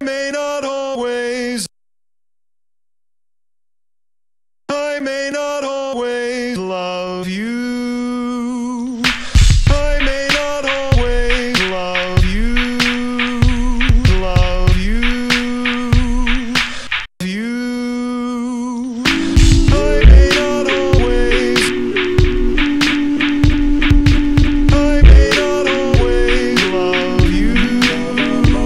I may not always love you. I may not always love you. Love you. Love you. I may not always love you. I may not always love you. Love you. Love you.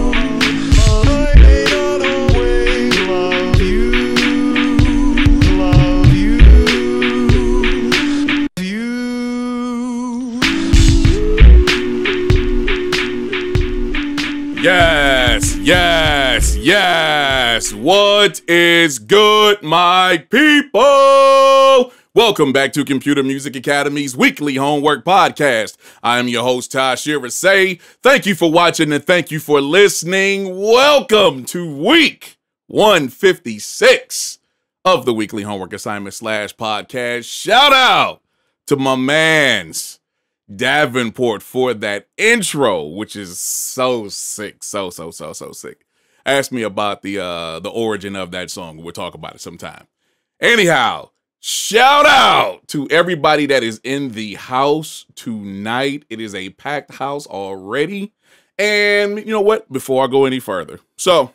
Yes, yes, yes. What is good, my people? Welcome back to Computer Music Academy's weekly homework podcast. I am your host, Tosh Say. Thank you for watching and thank you for listening. Welcome to week 156 of the weekly homework assignment / podcast. Shout out to my man's Davenport for that intro, which is so sick, so sick. Ask me about the origin of that song. We'll talk about it sometime. Anyhow, shout out to everybody that is in the house tonight. It is a packed house already. And you know what? Before I go any further, shout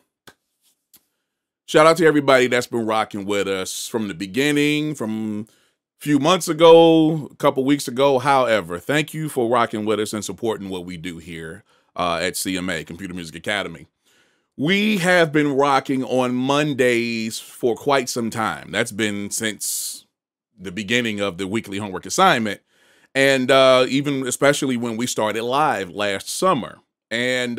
out to everybody that's been rocking with us from the beginning, from few months ago, a couple weeks ago, however. Thank you for rocking with us and supporting what we do here at CMA, Computer Music Academy. We have been rocking on Mondays for quite some time. That's been since the beginning of the weekly homework assignment, and even especially when we started live last summer. And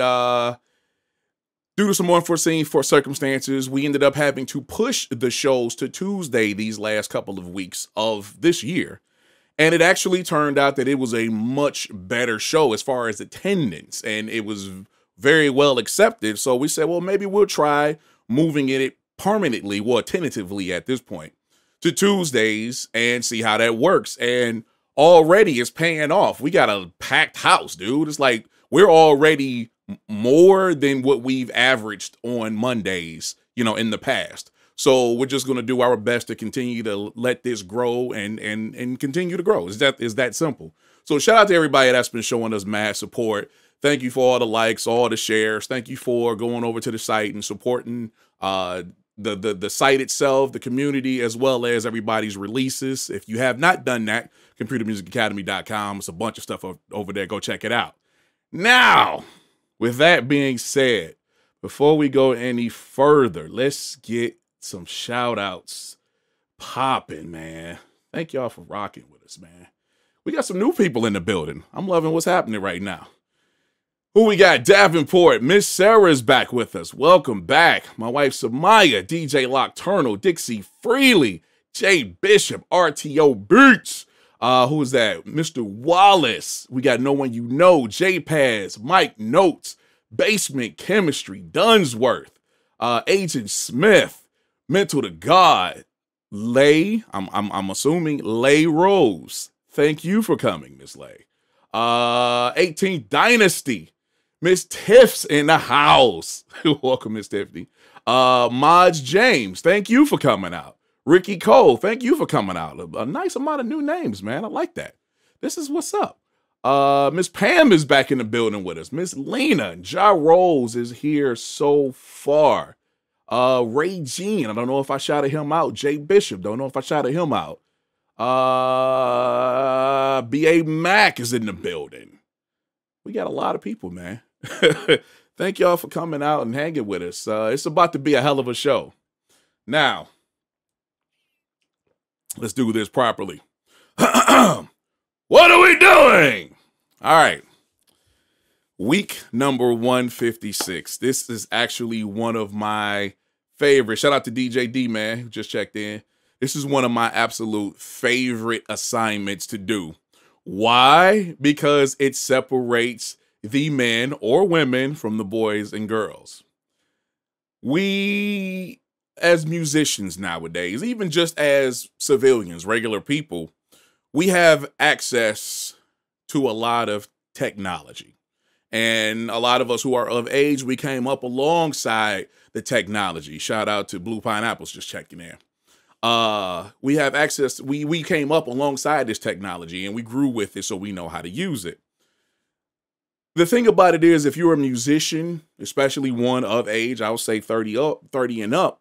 due to some unforeseen circumstances, we ended up having to push the shows to Tuesday these last couple of weeks of this year. And it actually turned out that it was a much better show as far as attendance, and it was very well accepted. So we said, well, maybe we'll try moving it permanently, well, tentatively at this point, to Tuesdays and see how that works. And already it's paying off. We got a packed house, dude. It's like we're already more than what we've averaged on Mondays, you know, in the past. So we're just going to do our best to continue to let this grow and continue to grow. Is that simple. So shout out to everybody that's been showing us mad support. Thank you for all the likes, all the shares. Thank you for going over to the site and supporting the site itself, the community, as well as everybody's releases. If you have not done that, computermusicacademy.com. It's a bunch of stuff over there. Go check it out. Now, with that being said, before we go any further, let's get some shout outs popping, man. Thank y'all for rocking with us, man. We got some new people in the building. I'm loving what's happening right now. Who we got? Davenport. Miss Sarah's back with us. Welcome back. My wife, Samaya, DJ Lockturnal, DIXI Freely, Jay Bishop, RTO Beats. Who is that? Mr. Wallace. We got No One You Know, J-Paz, MICnotes, Basement Chemistry, Dunsworth, Agent Smith, Mental Da God, Lay, I'm assuming, Lay Rose. Thank you for coming, Miss Lay. 18th Dynasty, Miss Tiff's in the house. Welcome, Miss Tiffany. Maj James, thank you for coming out. Ricky Cole, thank you for coming out. A nice amount of new names, man. I like that. This is what's up. Miss Pam is back in the building with us. Miss Lena, Jah Rose is here so far. Raygene, I don't know if I shouted him out. Jay Bishop, don't know if I shouted him out. B.A. Mac is in the building. We got a lot of people, man. Thank y'all for coming out and hanging with us. It's about to be a hell of a show. Now, let's do this properly. What are we doing? All right. Week number 156. This is actually one of my favorites. Shout out to DJ D, man, who just checked in. This is one of my absolute favorite assignments to do. Why? Because it separates the men or women from the boys and girls. We, as musicians nowadays, even just as civilians, regular people, we have access to a lot of technology. And a lot of us who are of age, we came up alongside the technology. Shout out to Blue Pineapples, just checking in. We have access, we came up alongside this technology and we grew with it, so we know how to use it. The thing about it is, if you're a musician, especially one of age, I would say 30 and up,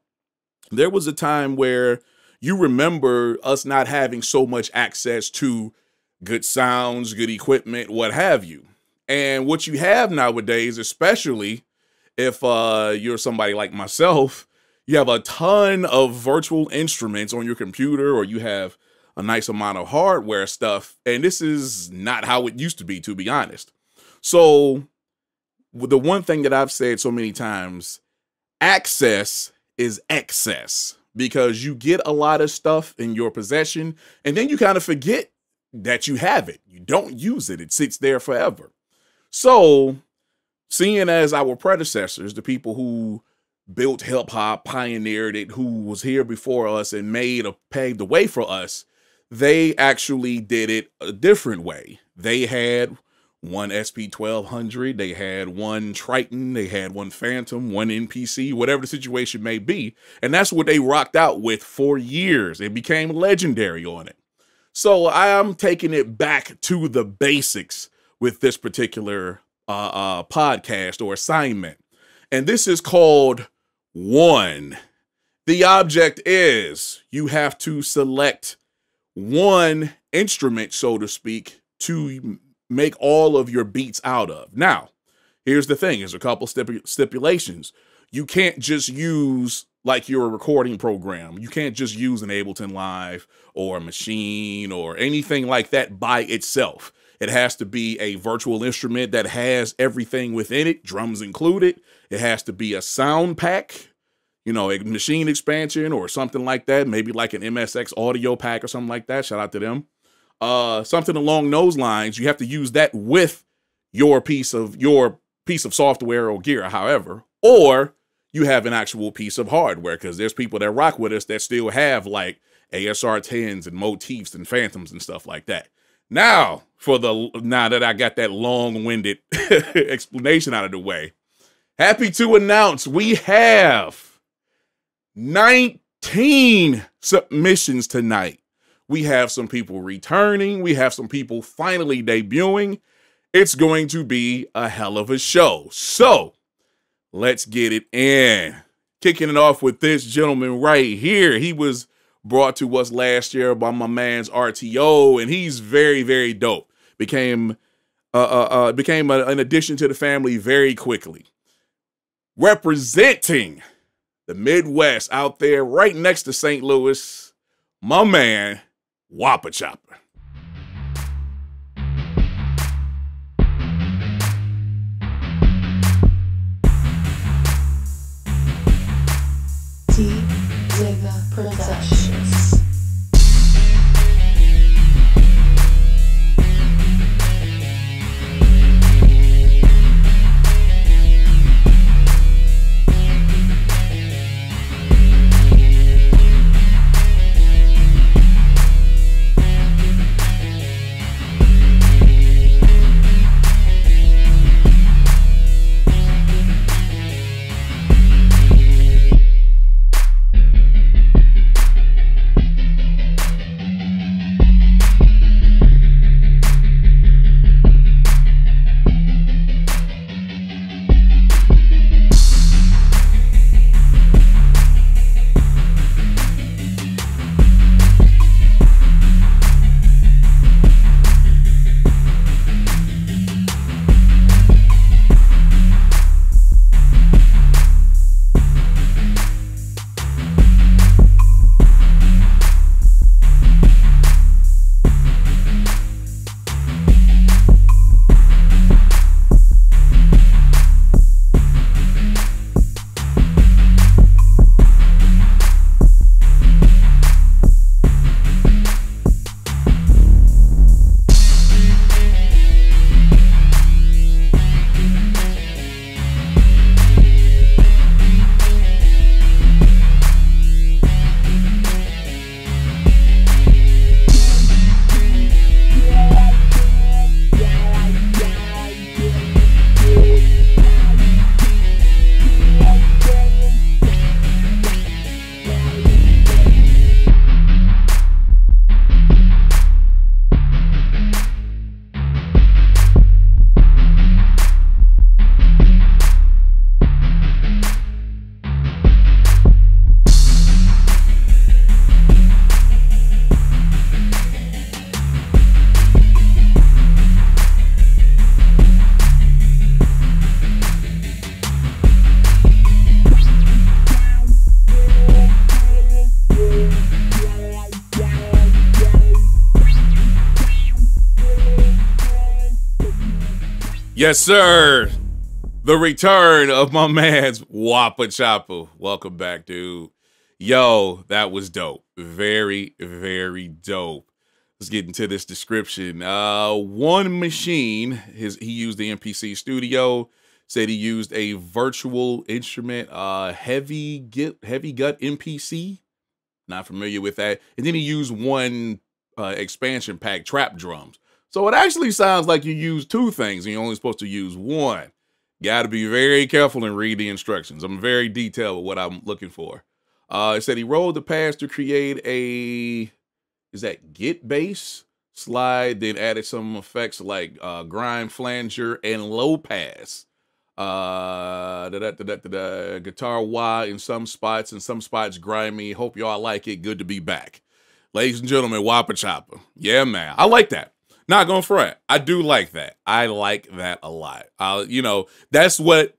there was a time where you remember us not having so much access to good sounds, good equipment, what have you. And what you have nowadays, especially if you're somebody like myself, you have a ton of virtual instruments on your computer, or you have a nice amount of hardware stuff. And this is not how it used to be honest. So the one thing that I've said so many times, access is excess, because you get a lot of stuff in your possession and then you kind of forget that you have it. You don't use it. It sits there forever. So, seeing as our predecessors, the people who built hip-hop, pioneered it, who was here before us and paved the way for us, they actually did it a different way. They had one SP-1200, they had one Triton, they had one Phantom, one MPC, whatever the situation may be, and that's what they rocked out with for years. It became legendary on it. So, I'm taking it back to the basics with this particular podcast or assignment. And this is called one. The object is you have to select one instrument, so to speak, to make all of your beats out of. Now, here's the thing. There's a couple stipulations. You can't just use like your recording program. You can't just use an Ableton Live or a Machine or anything like that by itself. It has to be a virtual instrument that has everything within it, drums included. It has to be a sound pack, you know, a Machine expansion or something like that. Maybe like an MSX Audio pack or something like that. Shout out to them. Something along those lines. You have to use that with your piece of software or gear, however, or you have an actual piece of hardware, because there's people that rock with us that still have like ASR 10s and Motifs and Phantoms and stuff like that. Now, now that I got that long-winded explanation out of the way, happy to announce we have 19 submissions tonight. We have some people returning. We have some people finally debuting. It's going to be a hell of a show. So let's get it in. Kicking it off with this gentleman right here. He was brought to us last year by my man's RTO, and he's very, very dope. Became an addition to the family very quickly. Representing the Midwest out there, right next to St. Louis, my man, Whoppah Choppah. Digger Hertz. Yes, sir. The return of my man's Whoppah Choppah. Welcome back, dude. Yo, that was dope. Very, very dope. Let's get into this description. One machine, he used the MPC Studio. Said he used a virtual instrument, heavy gut MPC. Not familiar with that. And then he used one expansion pack, trap drums. So it actually sounds like you use two things and you're only supposed to use one. Got to be very careful and read the instructions. I'm very detailed with what I'm looking for. It said he rolled the pads to create a, is that git bass slide? Then added some effects like grind, flanger, and low pass. Guitar wah in some spots, grimy. Hope y'all like it. Good to be back. Ladies and gentlemen, Whoppah Choppah. Yeah, man. I like that. Not going to front. I do like that. I like that a lot. You know, that's what,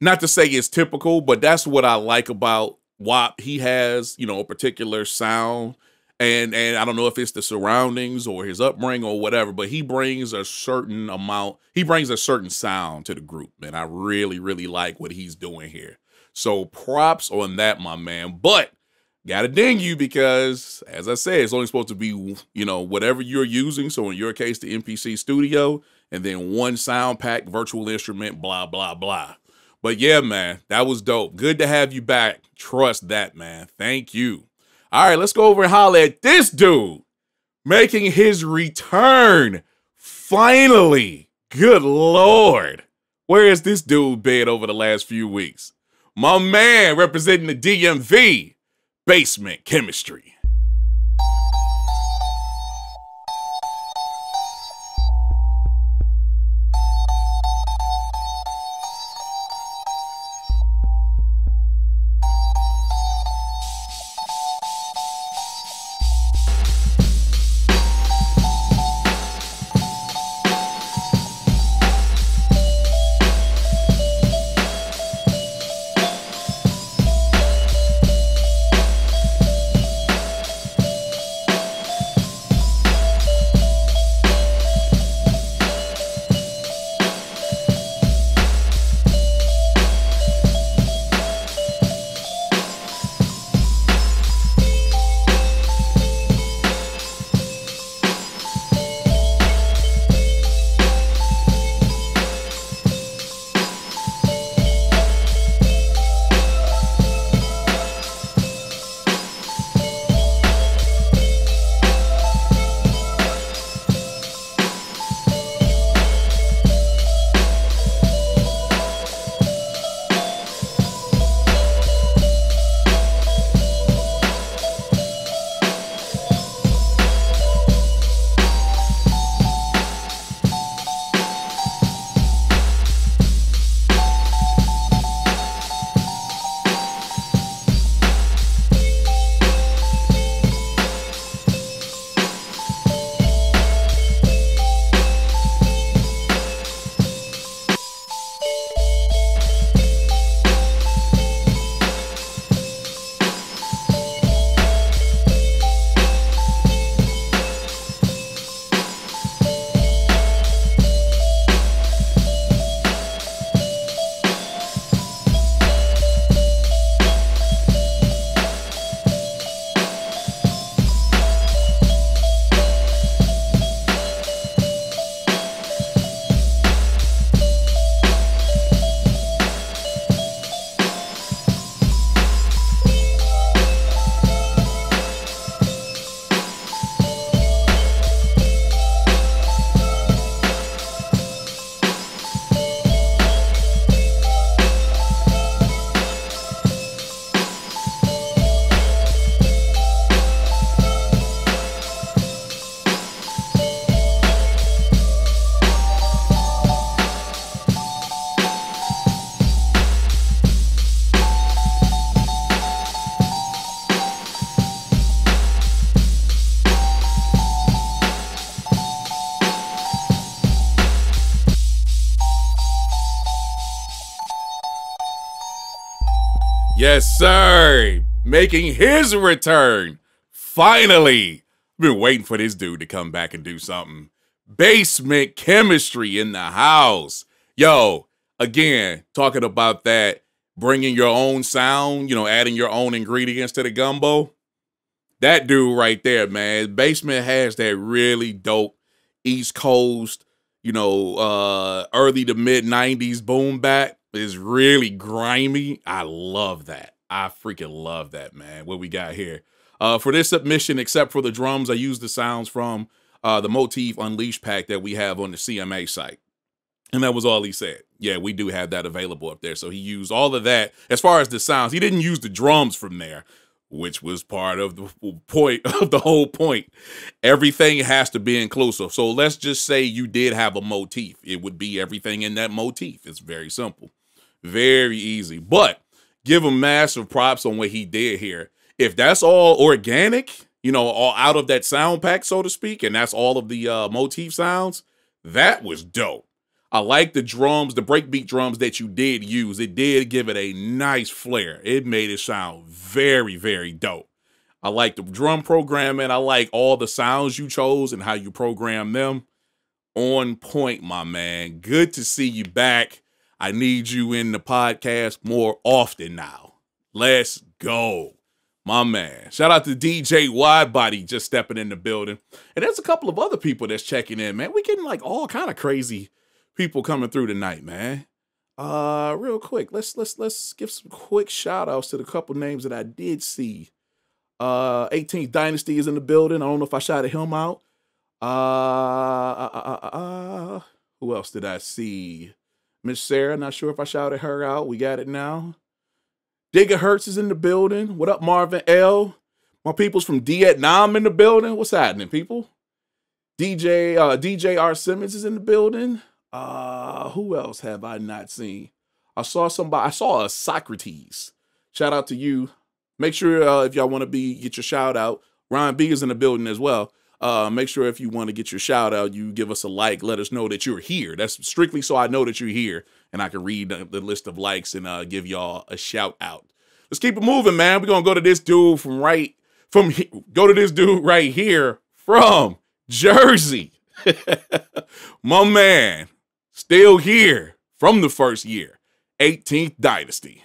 not to say it's typical, but that's what I like about WAP. He has, you know, a particular sound, and I don't know if it's the surroundings or his upbringing or whatever, but he brings a certain amount, he brings a certain sound to the group, and I really, really like what he's doing here. So props on that, my man. But gotta ding you because, as I said, it's only supposed to be, you know, whatever you're using. So in your case, the MPC Studio, and then one sound pack, virtual instrument, blah, blah, blah. But yeah, man, that was dope. Good to have you back. Trust that, man. Thank you. All right, let's go over and holler at this dude making his return. Finally. Good Lord. Where has this dude been over the last few weeks? My man representing the DMV, Basement Chemistry. Yes, sir. Making his return. Finally. I've been waiting for this dude to come back and do something. Basement Chemistry in the house. Yo, again, talking about that, bringing your own sound, you know, adding your own ingredients to the gumbo. That dude right there, man, Basement has that really dope East Coast, you know, early to mid 90s boom bap. It's really grimy. I love that. I freaking love that, man. What we got here. For this submission, except for the drums, I used the sounds from the Motif Unleashed pack that we have on the CMA site. And that was all he said. Yeah, we do have that available up there. So he used all of that. As far as the sounds, he didn't use the drums from there, which was part of the point of the whole point. Everything has to be inclusive. So let's just say you did have a motif. It would be everything in that motif. It's very simple, very easy, but give him massive props on what he did here. If that's all organic, you know, all out of that sound pack, so to speak, and that's all of the motif sounds, that was dope. I like the drums, the breakbeat drums that you did use. It did give it a nice flair. It made it sound very, very dope. I like the drum programming. I like all the sounds you chose and how you program them. On point, my man. Good to see you back. I need you in the podcast more often now. Let's go, my man. Shout out to DJ Widebody just stepping in the building. And there's a couple of other people that's checking in, man. We're getting like all kind of crazy people coming through tonight, man. Real quick, let's give some quick shout outs to the couple names that I did see. 18th Dynasty is in the building. I don't know if I shouted him out. Who else did I see? Miss Sarah, not sure if I shouted her out. We got it now. Digger Hertz is in the building. What up, Marvin L? My people's from Vietnam in the building. What's happening, people? DJ R Simmons is in the building. Who else have I not seen? I saw a Socrates. Shout out to you. Make sure if y'all want to get your shout out. Ron B is in the building as well. Make sure if you want to get your shout out, you give us a like, let us know that you're here. That's strictly so I know that you're here and I can read the list of likes and give y'all a shout out. Let's keep it moving, man. We're going to go to this dude right here from Jersey. My man. Still here from the first year, 18th Dynasty.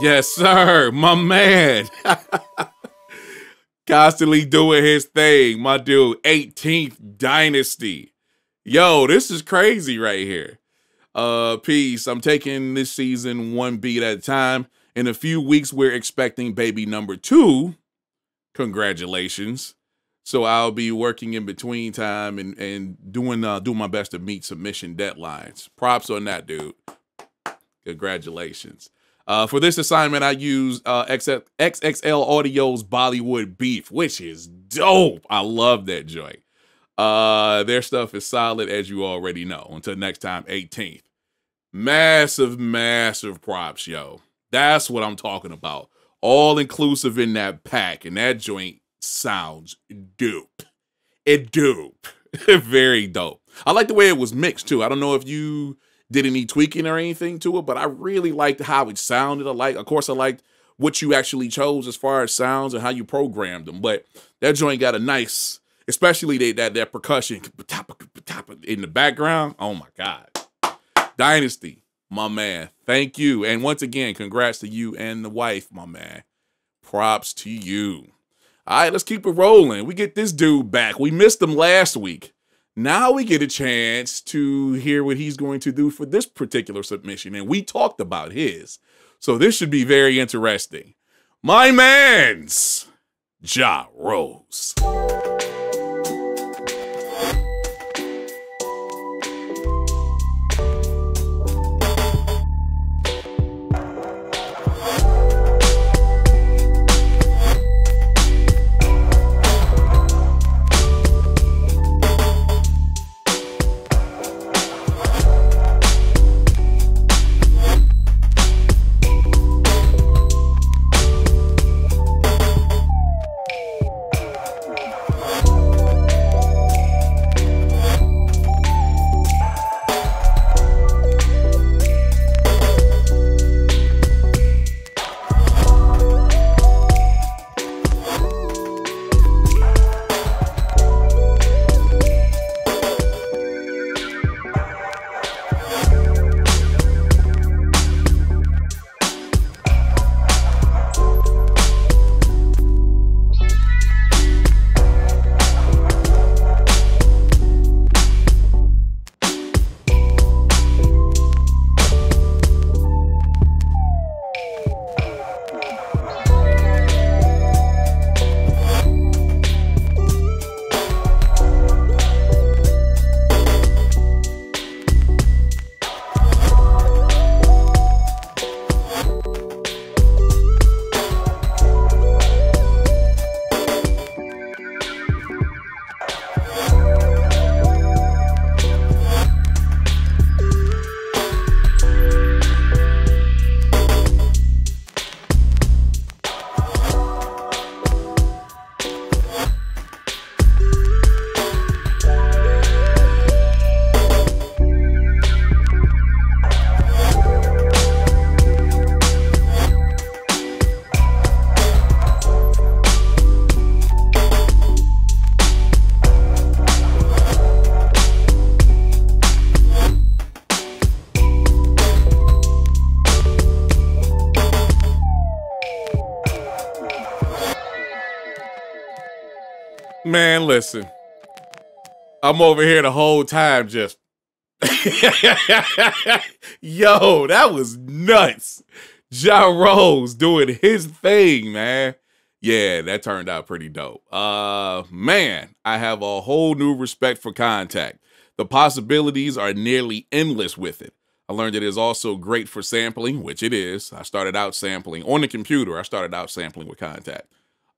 Yes, sir, my man. Constantly doing his thing, my dude. 18th Dynasty. Yo, this is crazy right here. Peace. I'm taking this season one beat at a time. In a few weeks, we're expecting baby number 2. Congratulations. So I'll be working in between time and doing my best to meet submission deadlines. Props on that, dude. Congratulations. For this assignment, I used XXL Audio's Bollywood Beef, which is dope. I love that joint. Their stuff is solid, as you already know. Until next time, 18th. Massive, massive props, yo. That's what I'm talking about. All inclusive in that pack, and that joint sounds dope. It dope. Very dope. I like the way it was mixed too. I don't know if you did any tweaking or anything to it, but I really liked how it sounded. Of course, I liked what you actually chose as far as sounds and how you programmed them. But that joint got a nice, especially that percussion in the background. Oh my God. Dynasty, my man. Thank you. And once again, congrats to you and the wife, my man. Props to you. All right, let's keep it rolling. We get this dude back. We missed him last week. Now we get a chance to hear what he's going to do for this particular submission. And we talked about his. So this should be very interesting. My man's Jah Rose. Man, listen, I'm over here the whole time just, yo, that was nuts. Jah Rose doing his thing, man. Yeah, that turned out pretty dope. Man, I have a whole new respect for Kontakt. The possibilities are nearly endless with it. I learned it is also great for sampling, which it is. I started out sampling on the computer. I started out sampling with Kontakt.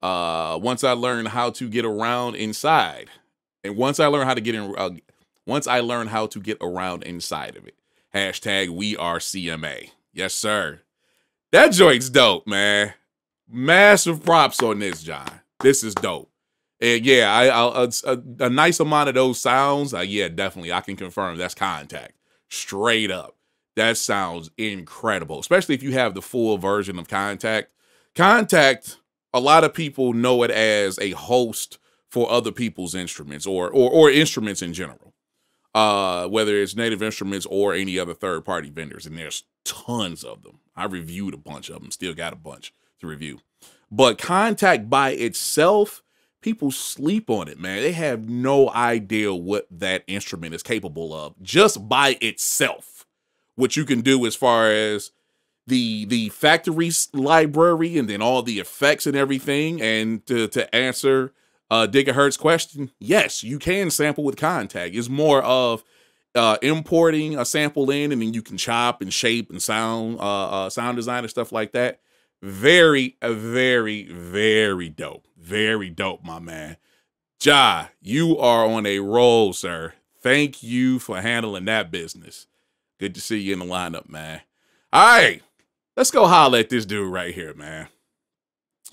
Once I learned how to get around inside, and once I learned how to get around inside of it. Hashtag we are CMA. Yes, sir. That joint's dope, man. Massive props on this, John. This is dope. And yeah, a nice amount of those sounds. Yeah, definitely. I can confirm that's Kontakt straight up. That sounds incredible, especially if you have the full version of Kontakt. Kontakt. A lot of people know it as a host for other people's instruments or instruments in general, whether it's native instruments or any other third-party vendors, and there's tons of them. I reviewed a bunch of them, still got a bunch to review. But Kontakt by itself, people sleep on it, man. They have no idea what that instrument is capable of just by itself, what you can do as far as the factory library and then all the effects and everything. And to answer Digger Hertz's question, yes, you can sample with Kontakt. It's more of importing a sample in, and then you can chop and shape and sound design and stuff like that. Very, very, very dope. Very dope, my man. Jah, you are on a roll, sir. Thank you for handling that business. Good to see you in the lineup, man. All right. Let's go holler at this dude right here, man.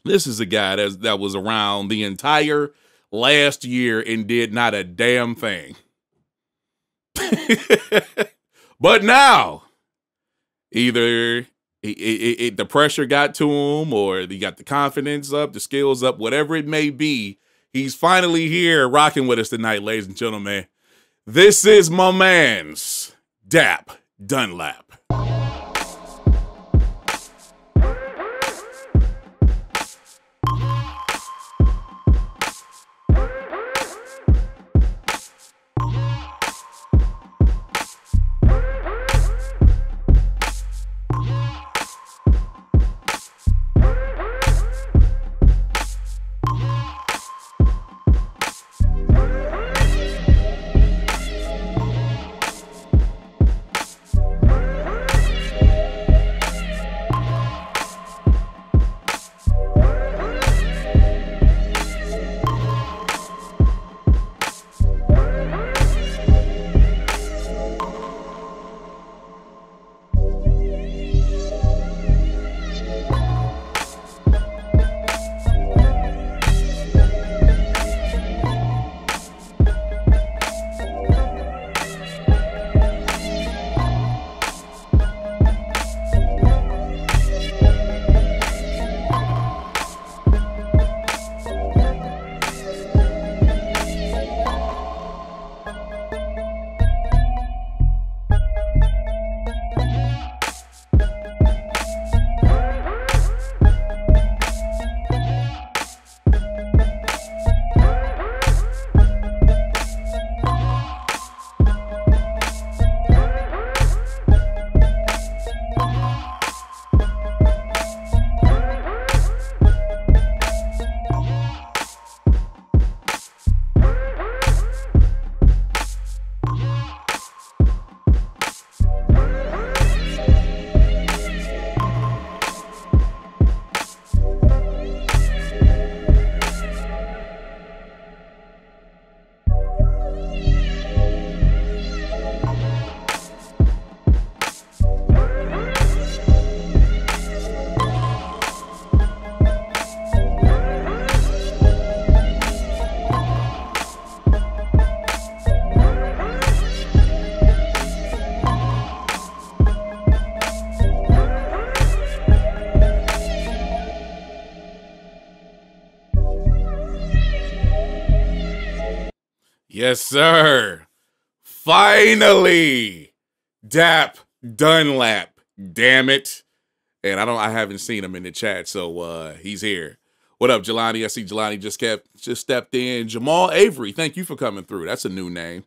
This is a guy that was around the entire last year and did not a damn thing. But now, either the pressure got to him, or he got the confidence up, the skills up, whatever it may be, he's finally here rocking with us tonight, ladies and gentlemen. This is my man's Dap Dunlap. Yes, sir. Finally, Dap Dunlap. Damn it. And I haven't seen him in the chat, so he's here. What up, Jelani? I see Jelani just stepped in. Jamal Avery, thank you for coming through. That's a new name.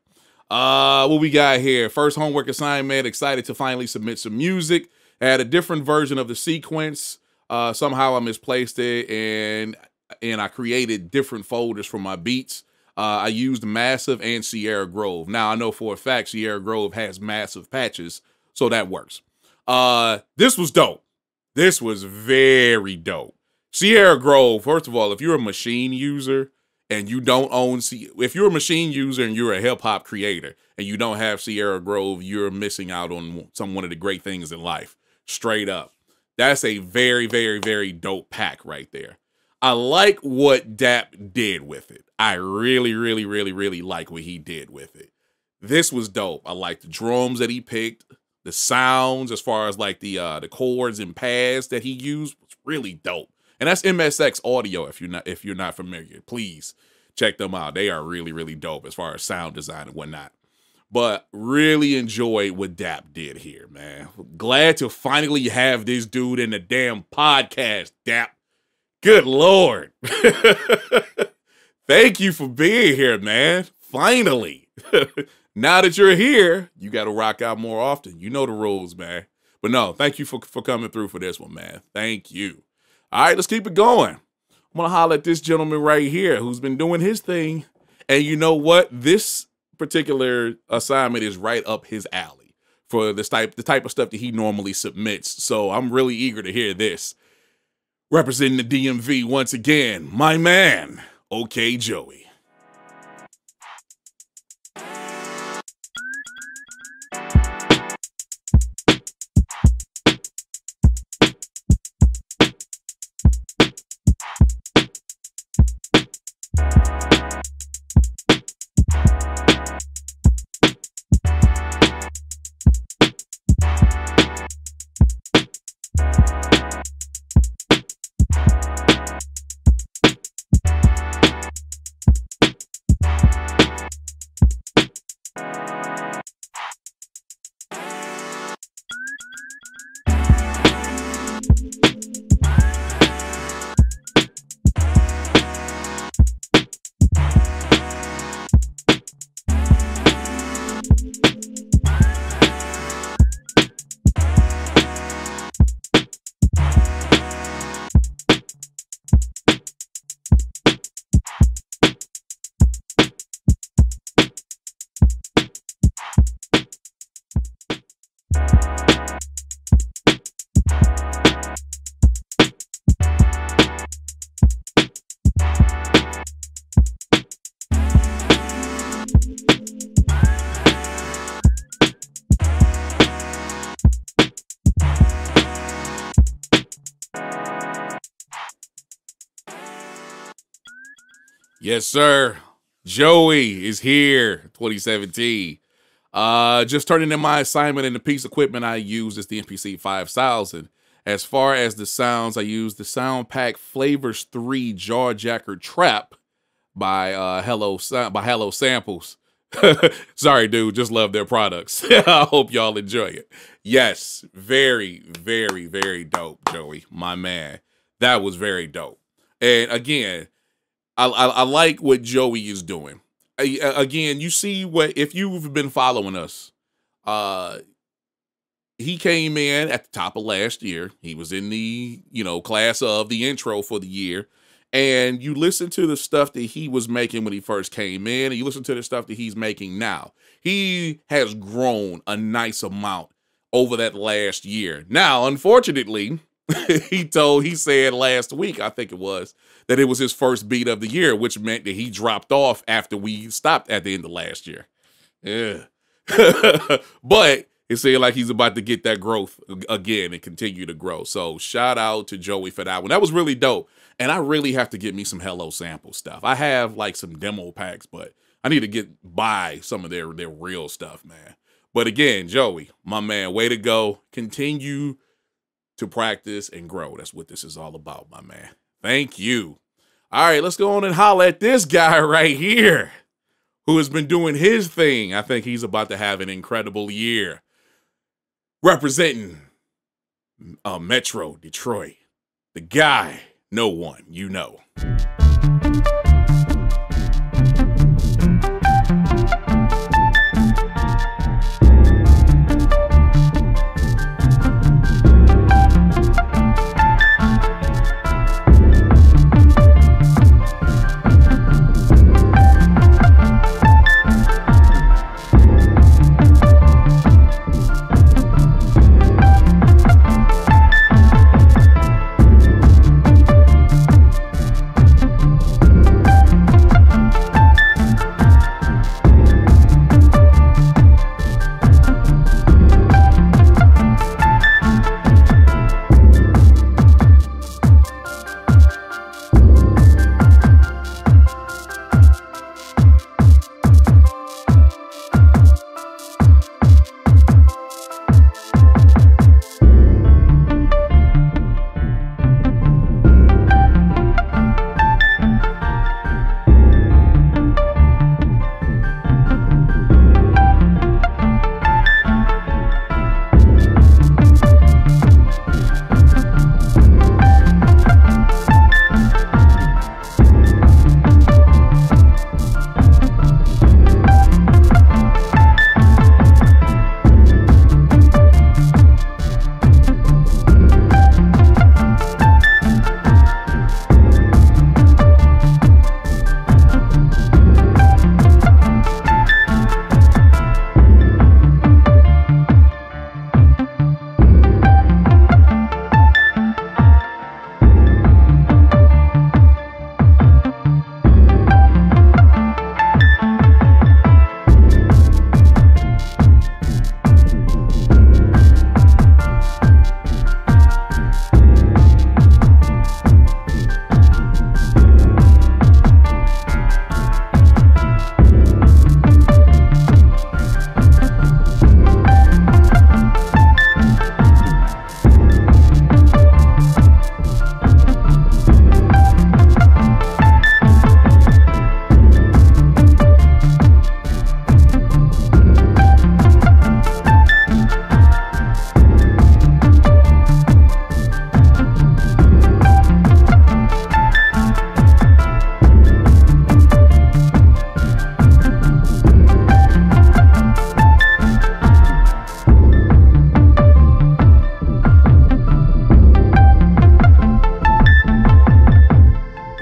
What we got here? First homework assignment. Excited to finally submit some music. I had a different version of the sequence. Somehow I misplaced it, and I created different folders for my beats. I used Massive and Sierra Grove. Now, I know for a fact Sierra Grove has Massive patches, so that works. This was dope. This was very dope. Sierra Grove, first of all, if you're a machine user and you don't own... If you're a machine user and you're a hip-hop creator and you don't have Sierra Grove, you're missing out on one of the great things in life. Straight up. That's a very, very, very dope pack right there. I like what Dap did with it. I really, really, really, really like what he did with it. This was dope. I like the drums that he picked, the sounds as far as like the chords and pads that he used was really dope. And that's MSX Audio. If you're not familiar, please check them out. They are really, really dope as far as sound design and whatnot. But really enjoyed what Dap did here, man. Glad to finally have this dude in the damn podcast, Dap. Good Lord. Thank you for being here, man. Finally. Now that you're here, you got to rock out more often. You know the rules, man. But no, thank you for coming through for this one, man. Thank you. All right, let's keep it going. I'm going to holler at this gentleman right here who's been doing his thing. And you know what? This particular assignment is right up his alley for this the type of stuff that he normally submits. So I'm really eager to hear this. Representing the DMV once again, my man, Okay Joey. Yes, sir. Joey is here, 2017. Just turning in my assignment, and the piece of equipment I used is the MPC 5000. As far as the sounds, I used the Sound Pack Flavors 3 Jaw Jacker Trap by Hello Samples. Sorry, dude. Just love their products. I hope y'all enjoy it. Yes, very, very, very dope, Joey, my man. That was very dope. And again, I like what Joey is doing. Again, you see what, if you've been following us, he came in at the top of last year. He was in the, you know, class of the intro for the year. And you listen to the stuff that he was making when he first came in, and you listen to the stuff that he's making now. He has grown a nice amount over that last year. Now, unfortunately, he said last week, I think it was, that it was his first beat of the year, which meant that he dropped off after we stopped at the end of last year. Yeah. But it seemed like he's about to get that growth again and continue to grow. So shout out to Joey for that one. That was really dope. And I really have to get me some Hello Sample stuff. I have like some demo packs, but I need to buy some of their real stuff, man. But again, Joey, my man, way to go. Continue to practice and grow. That's what this is all about, my man. Thank you. All right, let's go on and holler at this guy right here who has been doing his thing. I think he's about to have an incredible year. Representing Metro Detroit, the guy, No One You Know.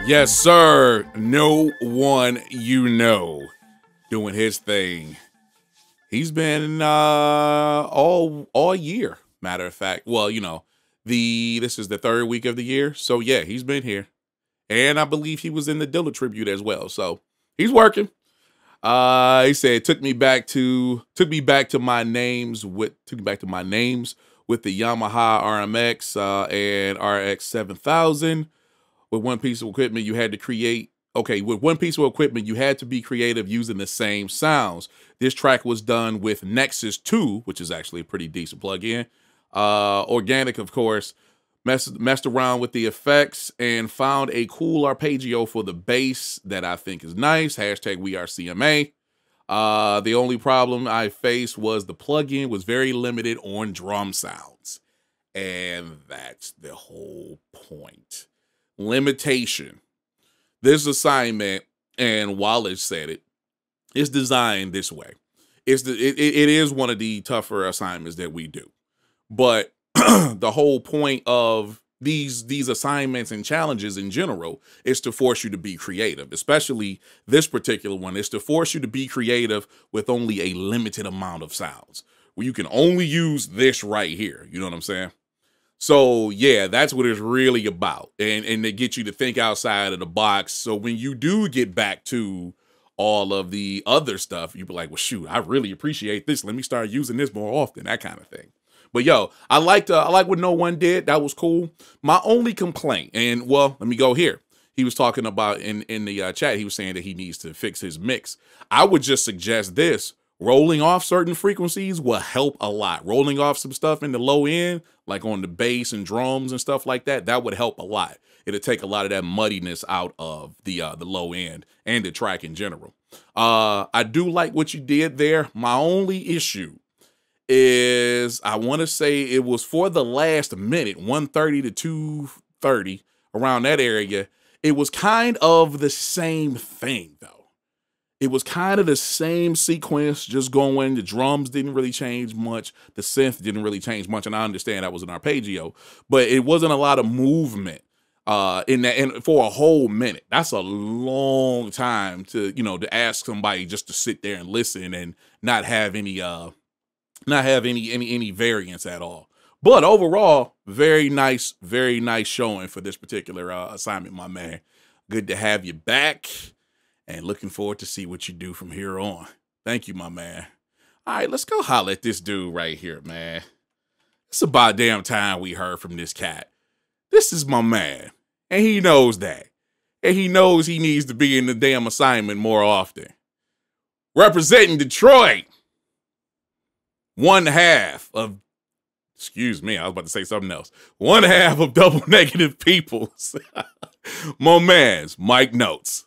Yes, sir. No One You Know, doing his thing. He's been all year. Matter of fact, well, you know, this is the third week of the year, so yeah, he's been here, and I believe he was in the Dilla tribute as well. So he's working. He said, took me back to my names with the Yamaha RMX and RX 7000. With one piece of equipment, you had to create Okay, with one piece of equipment, you had to be creative using the same sounds. This track was done with Nexus 2, which is actually a pretty decent plug-in. Organic, of course. Messed around with the effects and found a cool arpeggio for the bass that I think is nice. Hashtag we are CMA. The only problem I faced was the plugin was very limited on drum sounds. And that's the whole point. Limitation. This assignment, and Wallace said it, is designed this way. It is one of the tougher assignments that we do. But the whole point of these assignments and challenges in general is to force you to be creative, especially this particular one is to force you to be creative with only a limited amount of sounds where you can only use this right here. You know what I'm saying? So yeah, that's what it's really about. And they get you to think outside of the box. So when you do get back to all of the other stuff, you'll be like, well, shoot, I really appreciate this. Let me start using this more often, that kind of thing. But yo, I like what No One did. That was cool. My only complaint, and well, let me go here. He was talking about in the chat, he was saying that he needs to fix his mix. I would just suggest this. Rolling off certain frequencies will help a lot. Rolling off some stuff in the low end, like on the bass and drums and stuff like that, that would help a lot. It'll take a lot of that muddiness out of the low end and the track in general. I do like what you did there. My only issue is I want to say it was for the last minute, 130 to 230, around that area. It was kind of the same thing, though. It was kind of the same sequence, just going. The drums didn't really change much. The synth didn't really change much. And I understand that was an arpeggio, but it wasn't a lot of movement in that. And for a whole minute, that's a long time to, you know, to ask somebody just to sit there and listen and not have any, not have any variance at all. But overall, very nice showing for this particular assignment, my man. Good to have you back. And looking forward to see what you do from here on. Thank you, my man. All right, let's go holler at this dude right here, man. It's about damn time we heard from this cat. This is my man, and he knows that. And he knows he needs to be in the damn assignment more often. Representing Detroit. One half of, excuse me, I was about to say something else. One half of Double Negative Peoples. My man's MICnotes.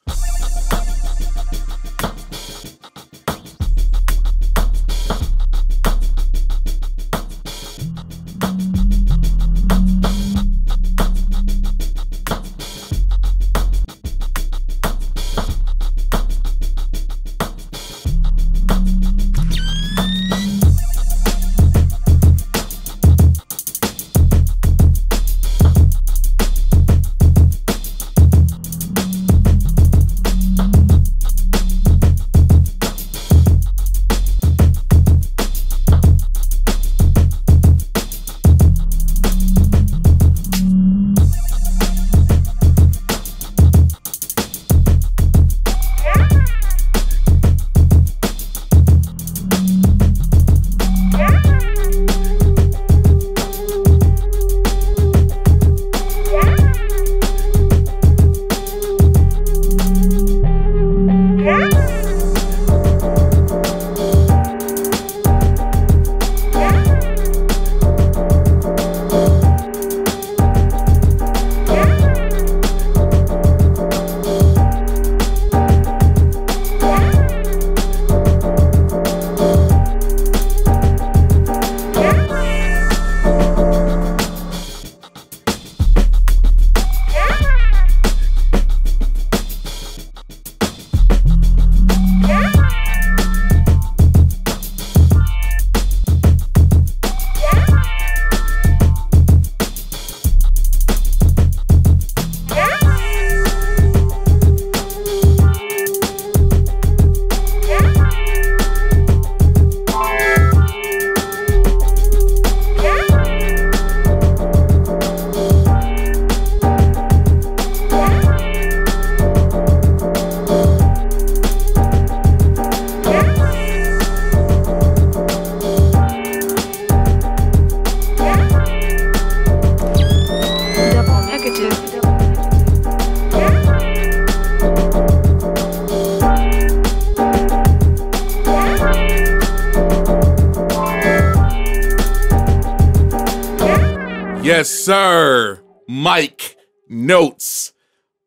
Yes, sir. MICnotes.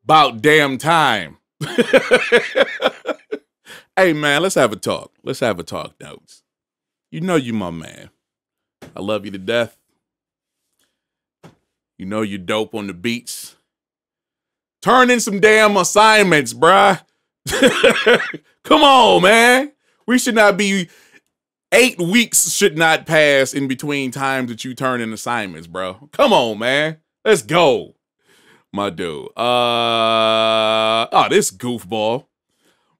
About damn time. Hey, man, let's have a talk. Let's have a talk, Notes. You know you my man. I love you to death. You know you dope on the beats. Turn in some damn assignments, bruh. Come on, man. We should not be... 8 weeks should not pass in between times that you turn in assignments, bro. Come on, man. Let's go, my dude. Oh, this goofball.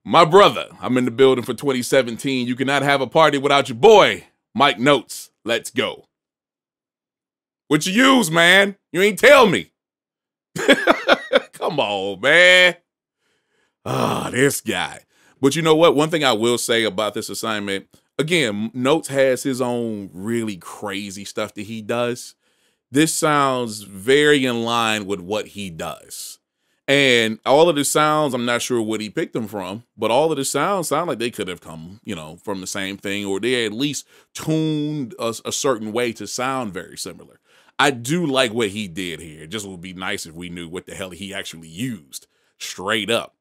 My brother, I'm in the building for 2017. You cannot have a party without your boy, MICnotes. Let's go. What you use, man? You ain't tell me. Come on, man. Ah, oh, this guy. But you know what? One thing I will say about this assignment... Again, Notes has his own really crazy stuff that he does. This sounds very in line with what he does. And all of the sounds, I'm not sure what he picked them from, but all of the sounds sound like they could have come, you know, from the same thing, or they at least tuned a certain way to sound very similar. I do like what he did here. It just would be nice if we knew what the hell he actually used straight up.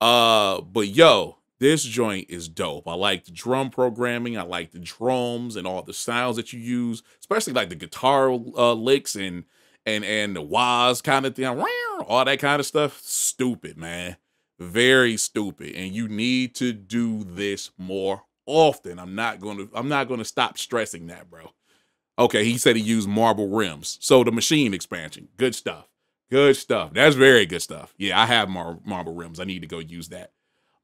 But yo, this joint is dope. I like the drum programming. I like the drums and all the sounds that you use, especially like the guitar licks and the wahs kind of thing, all that kind of stuff. Stupid, man. Very stupid. And you need to do this more often. I'm not gonna stop stressing that, bro. Okay, he said he used marble rims. So the machine expansion. Good stuff. Good stuff. That's very good stuff. Yeah, I have marble rims. I need to go use that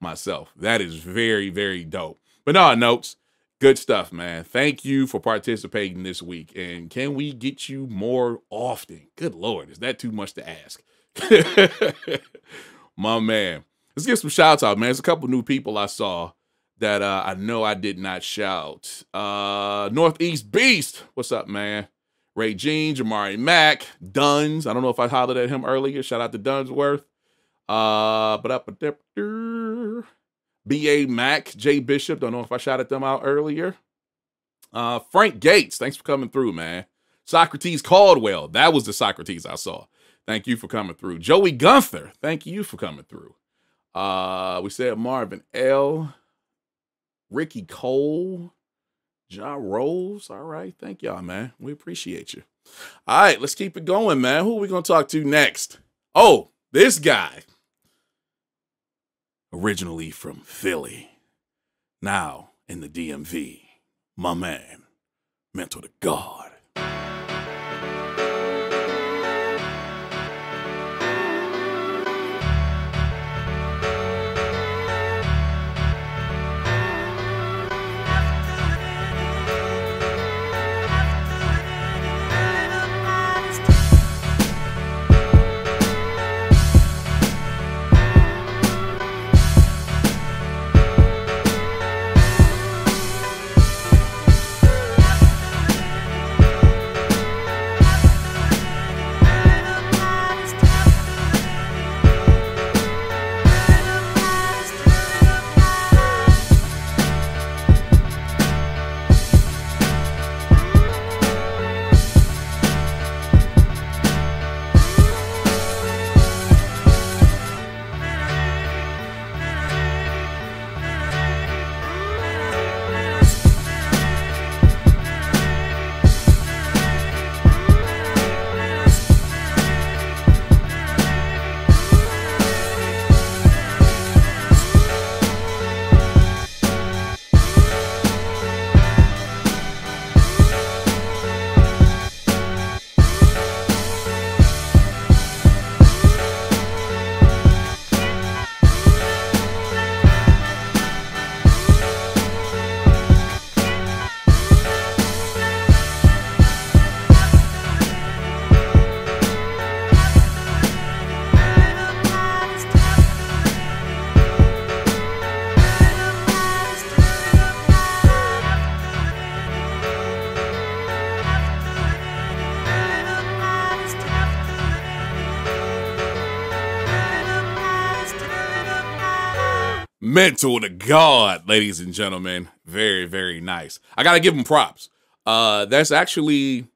myself. That is very, very dope. But no, Notes, good stuff, man. Thank you for participating this week. And can we get you more often? Good Lord, is that too much to ask? My man. Let's get some shouts out, man. There's a couple new people I saw that I know I did not shout. Northeast Beast, what's up, man? Raygene, Jamari Mack, Duns. I don't know if I hollered at him earlier. Shout out to Dunsworth. But up B.A. Mac, J. Bishop. Don't know if I shouted them out earlier. Frank Gates, thanks for coming through, man. Socrates Caldwell, that was the Socrates I saw. Thank you for coming through. Joey Gunther, thank you for coming through. We said Marvin L. Ricky Cole. Jah Rose, all right. Thank y'all, man. We appreciate you. All right, let's keep it going, man. Who are we going to talk to next? Oh, this guy. Originally from Philly, now in the DMV, my man, Mental Da God. Mental Da God, ladies and gentlemen. Very, very nice. I gotta give him props. That's actually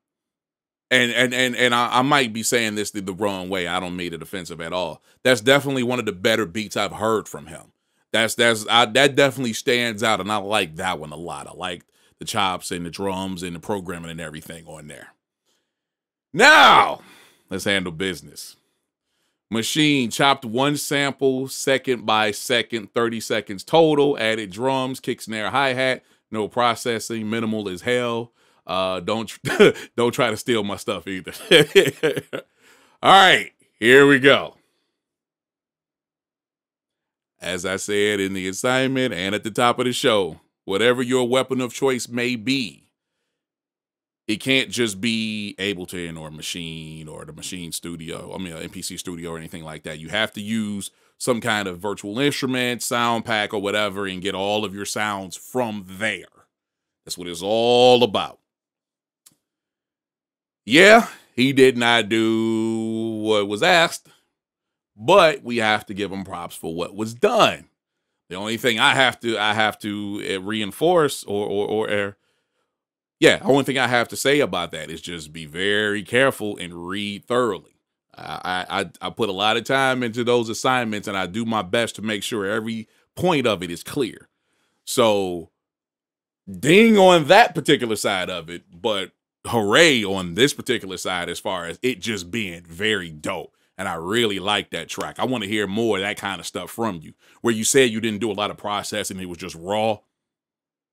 And I might be saying this the wrong way. I don't mean it offensive at all. That's definitely one of the better beats I've heard from him. That definitely stands out, and I like that one a lot. I like the chops and the drums and the programming and everything on there. Now, let's handle business. Machine chopped one sample, second by second, 30 seconds total, added drums, kick, snare, hi-hat, no processing, minimal as hell. Don't try to steal my stuff either. All right, here we go. As I said in the assignment and at the top of the show, whatever your weapon of choice may be, it can't just be Ableton or Machine or the Machine Studio, I mean, MPC Studio or anything like that. You have to use some kind of virtual instrument, sound pack or whatever, and get all of your sounds from there. That's what it's all about. Yeah, he did not do what was asked, but we have to give him props for what was done. The only thing I have to reinforce the only thing I have to say about that is just be very careful and read thoroughly. I put a lot of time into those assignments, and I do my best to make sure every point of it is clear. So ding on that particular side of it, but hooray on this particular side as far as it just being very dope. And I really like that track. I want to hear more of that kind of stuff from you, where you said you didn't do a lot of processing. It was just raw.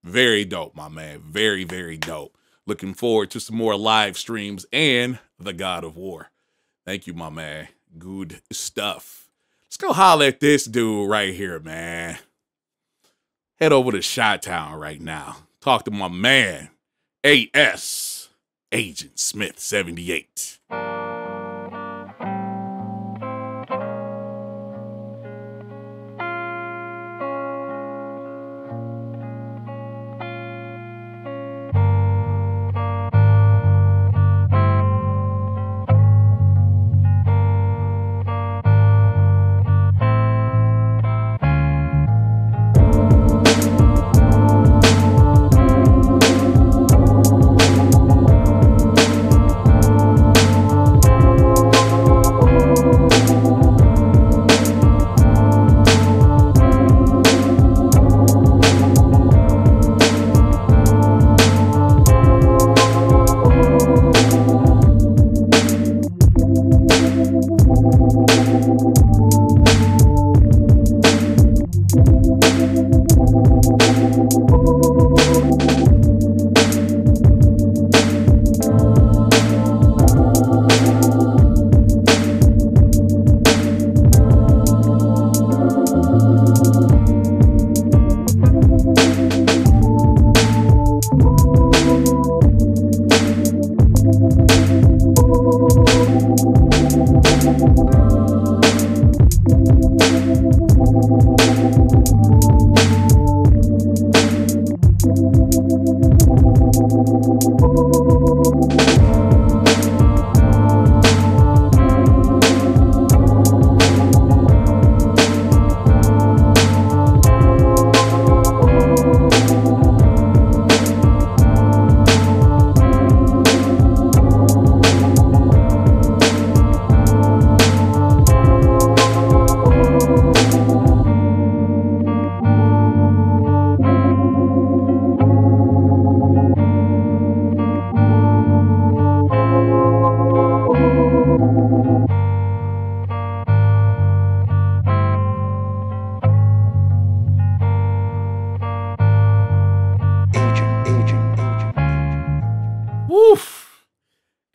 Very dope, my man. Very, very dope. Looking forward to some more live streams and the God of War. Thank you, my man. Good stuff. Let's go holler at this dude right here, man. Head over to Chi-Town right now. Talk to my man, AS Agent Smith 78.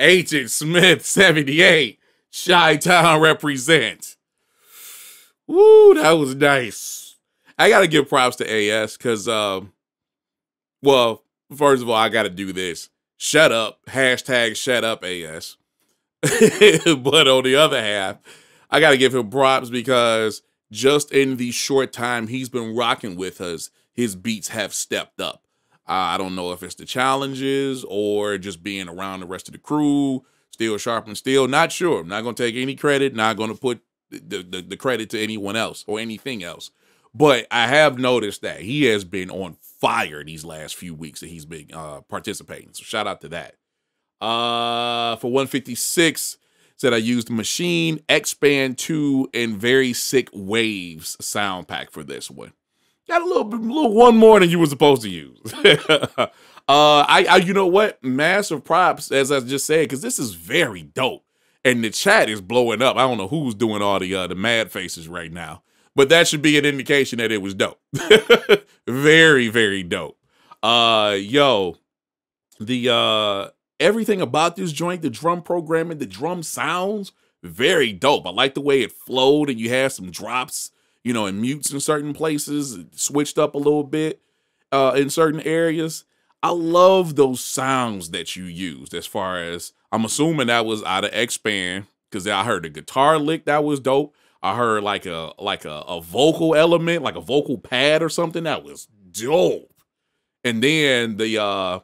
Agent Smith 78, Chi-Town represent. Woo, that was nice. I gotta give props to AS because, well, first of all, I gotta do this. Shut up, hashtag shut up AS. But on the other half, I gotta give him props because just in the short time he's been rocking with us, his beats have stepped up. I don't know if it's the challenges or just being around the rest of the crew, still sharp and still. Not sure. I'm not going to take any credit. Not going to put the credit to anyone else or anything else. But I have noticed that he has been on fire these last few weeks that he's been participating. So shout out to that. For 156, said I used Machine, X-Band 2, and Very Sick Waves sound pack for this one. Got a little one more than you were supposed to use. You know what? Massive props, as I just said, because this is very dope. And the chat is blowing up. I don't know who's doing all the mad faces right now. But that should be an indication that it was dope. Very, very dope. Everything about this joint, the drum programming, the drum sounds, very dope. I like the way it flowed and you had some drops, you know, and mutes in certain places, switched up a little bit in certain areas. I love those sounds that you used as far as, I'm assuming that was out of X-Band because I heard a guitar lick that was dope. I heard like a vocal element, like a vocal pad or something that was dope. And then the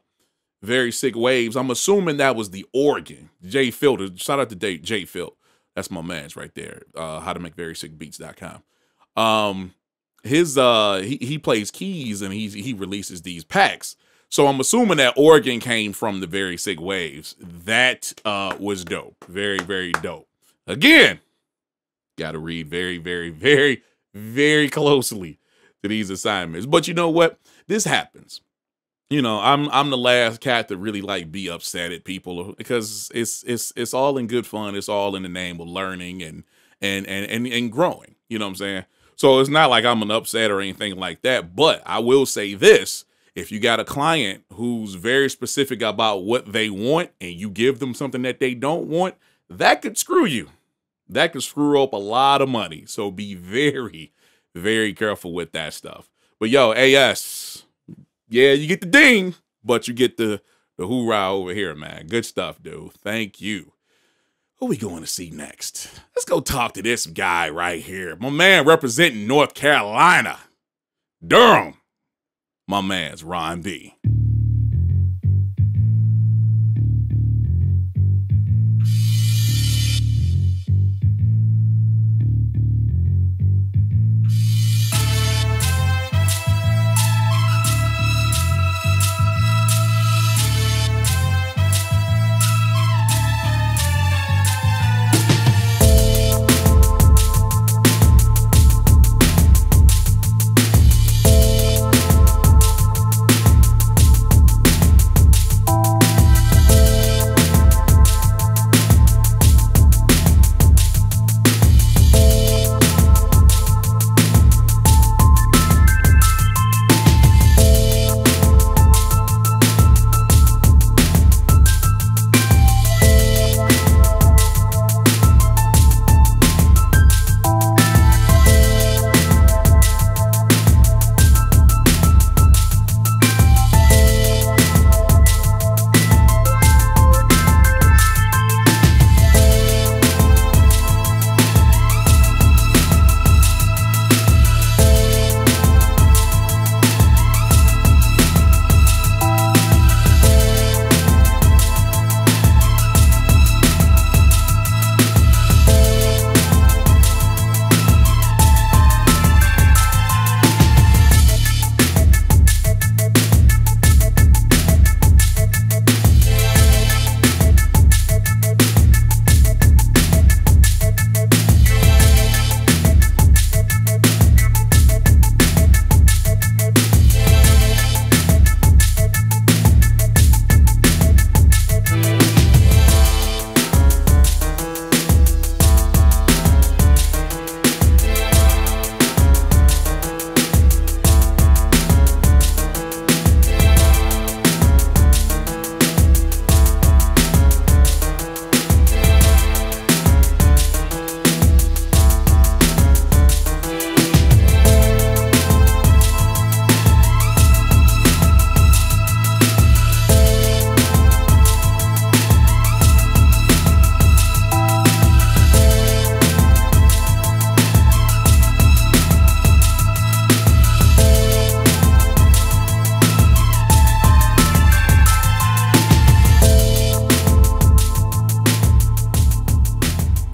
Very Sick Waves, I'm assuming that was the organ. Jay Filter, shout out to Jay Filter. That's my man's right there. How to make verysickbeats.com. He plays keys and he releases these packs. So I'm assuming that organ came from the Very Sick Waves. That was dope. Very, very dope. Again, got to read very, very, very, very closely to these assignments. But you know what? This happens. You know, I'm the last cat to really like be upset at people because it's all in good fun. It's all in the name of learning and growing. You know what I'm saying? So it's not like I'm an upset or anything like that. But I will say this. If you got a client who's very specific about what they want and you give them something that they don't want, that could screw you. That could screw up a lot of money. So be very, very careful with that stuff. But yo, AS, yeah, you get the ding, but you get the hoorah over here, man. Good stuff, dude. Thank you. Who we going to see next? Let's go talk to this guy right here. My man representing North Carolina, Durham. My man's Ron B.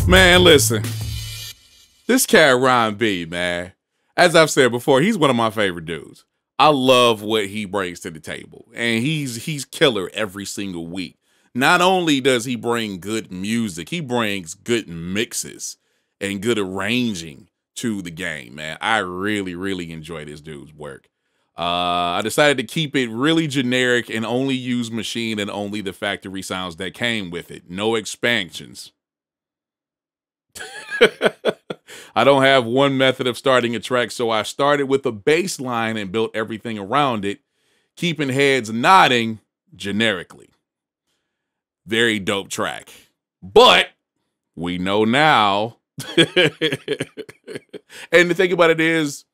Man, listen, this cat Ron B, man, as I've said before, he's one of my favorite dudes. I love what he brings to the table, and he's killer every single week. Not only does he bring good music, he brings good mixes and good arranging to the game, man. I really, really enjoy this dude's work. I decided to keep it really generic and only use machine and only the factory sounds that came with it. No expansions. I don't have one method of starting a track, so I started with a bass line and built everything around it, keeping heads nodding generically. Very dope track. But we know now. And the thing about it is,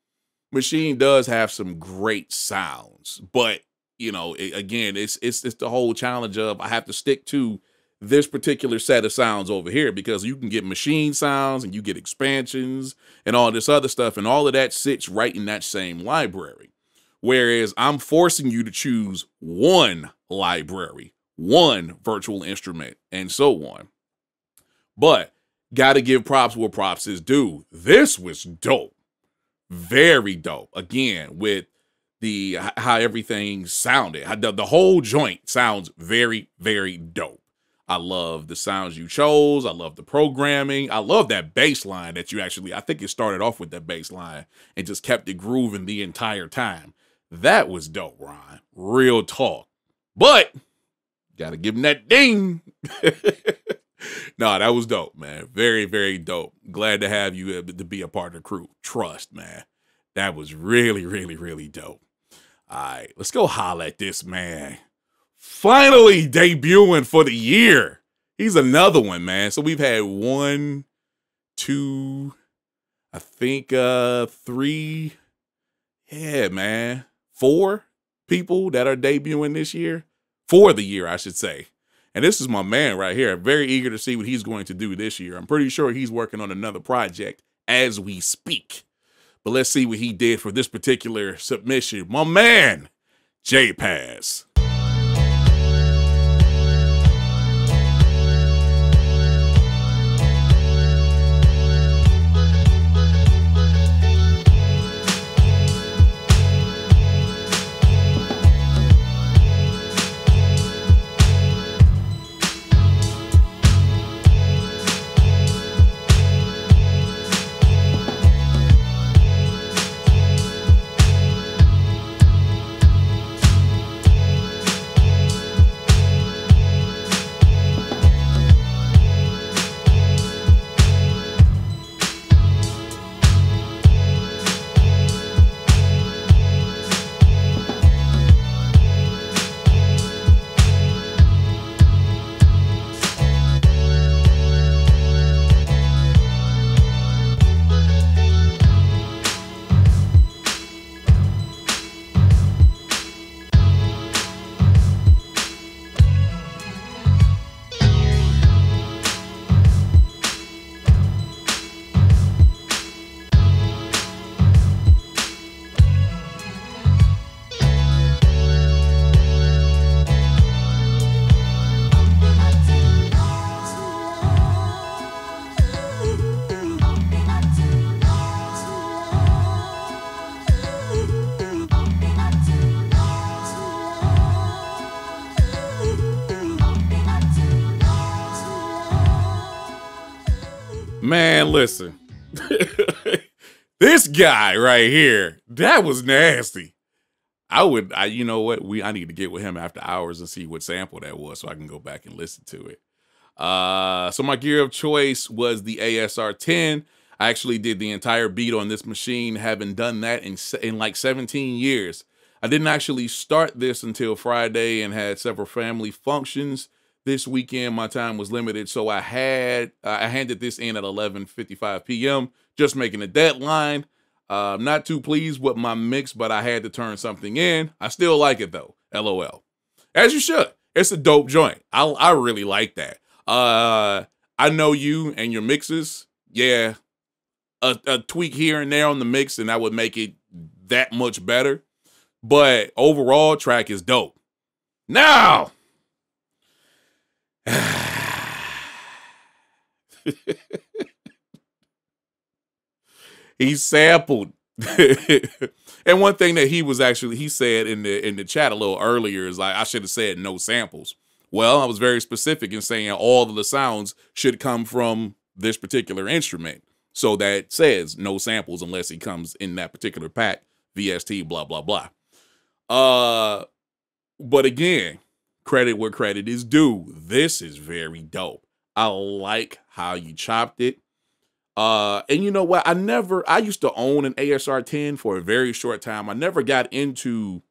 machine does have some great sounds, but you know, it's the whole challenge of I have to stick to this particular set of sounds over here, because you can get machine sounds and you get expansions and all this other stuff, and all of that sits right in that same library. Whereas I'm forcing you to choose one library, one virtual instrument, and so on. But gotta give props where props is due. This was dope. Very dope. Again, with the how everything sounded. The whole joint sounds very, very dope. I love the sounds you chose. I love the programming. I love that bass line that you actually, I think it started off with that bass line and just kept it grooving the entire time. That was dope, Ron. Real talk. But gotta give him that ding. No, that was dope, man. Very, very dope. Glad to have you to be a part of the crew. Trust, man. That was really, really, really dope. All right, let's go holler at this man. Finally debuting for the year. He's another one, man. So we've had one, two, I think three. Yeah, man. Four people that are debuting this year. For the year, I should say. And this is my man right here. Very eager to see what he's going to do this year. I'm pretty sure he's working on another project as we speak. But let's see what he did for this particular submission. My man, J-Pass. Man, listen, this guy right here, that was nasty. You know what? I need to get with him after hours and see what sample that was so I can go back and listen to it. So my gear of choice was the ASR 10. I actually did the entire beat on this machine, having done that in like 17 years. I didn't actually start this until Friday and had several family functions. This weekend, my time was limited, so I handed this in at 11:55 p.m., just making a deadline. I'm not too pleased with my mix, but I had to turn something in. I still like it, though. LOL. As you should. It's a dope joint. I really like that. I know you and your mixes. Yeah, a tweak here and there on the mix, and that would make it that much better. But overall, track is dope. Now... he sampled and one thing that he said in the chat a little earlier is like, I should have said no samples, Well, I was very specific in saying all of the sounds should come from this particular instrument. So that says no samples unless it comes in that particular pack, VST, blah, blah, blah. But again, credit where credit is due. This is very dope. I like how you chopped it. And you know what? I used to own an ASR 10 for a very short time. I never got into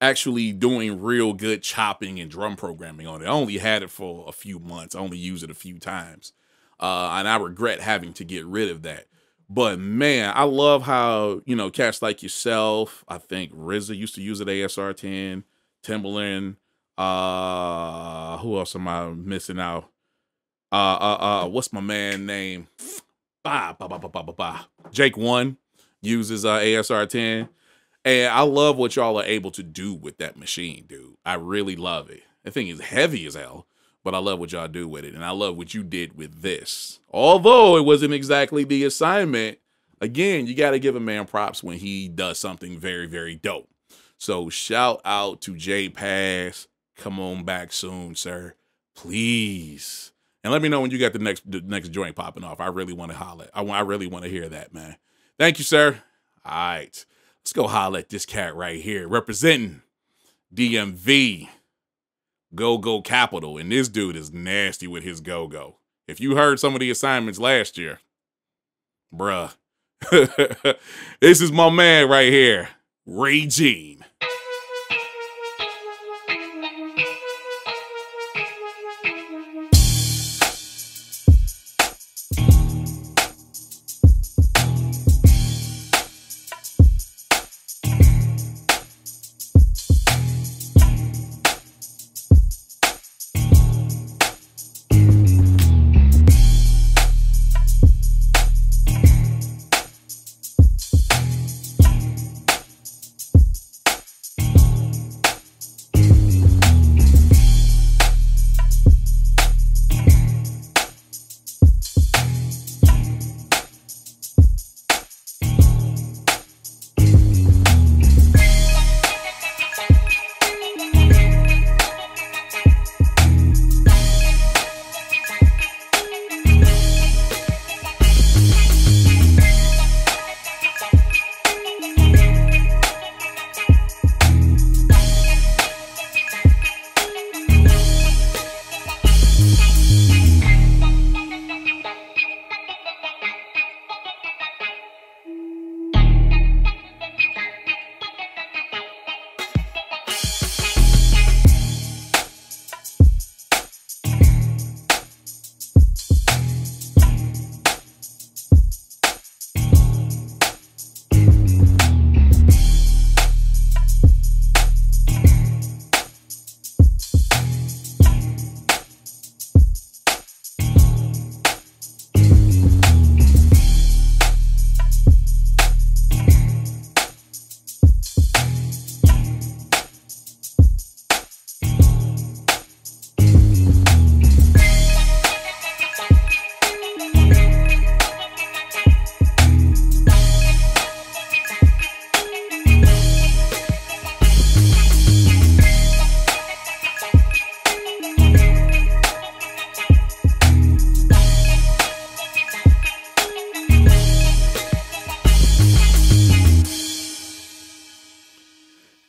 actually doing real good chopping and drum programming on it. I only had it for a few months. I only used it a few times. And I regret having to get rid of that. But man, I love how, you know, cats like yourself, I think RZA used to use an ASR 10, Timbaland, who else am I missing out? What's my man name? Jake One uses ASR 10. And I love what y'all are able to do with that machine, dude. I really love it. That thing is heavy as hell, but I love what y'all do with it. And I love what you did with this. Although it wasn't exactly the assignment, again, you got to give a man props when he does something very, very dope. So shout out to J Pass. Come on back soon, sir. Please. And let me know when you got the next joint popping off. I really want to holler. I really want to hear that, man. Thank you, sir. All right. Let's go holler at this cat right here, representing DMV, Go-Go Capital. And this dude is nasty with his go-go. If you heard some of the assignments last year, bruh, this is my man right here, Raygene.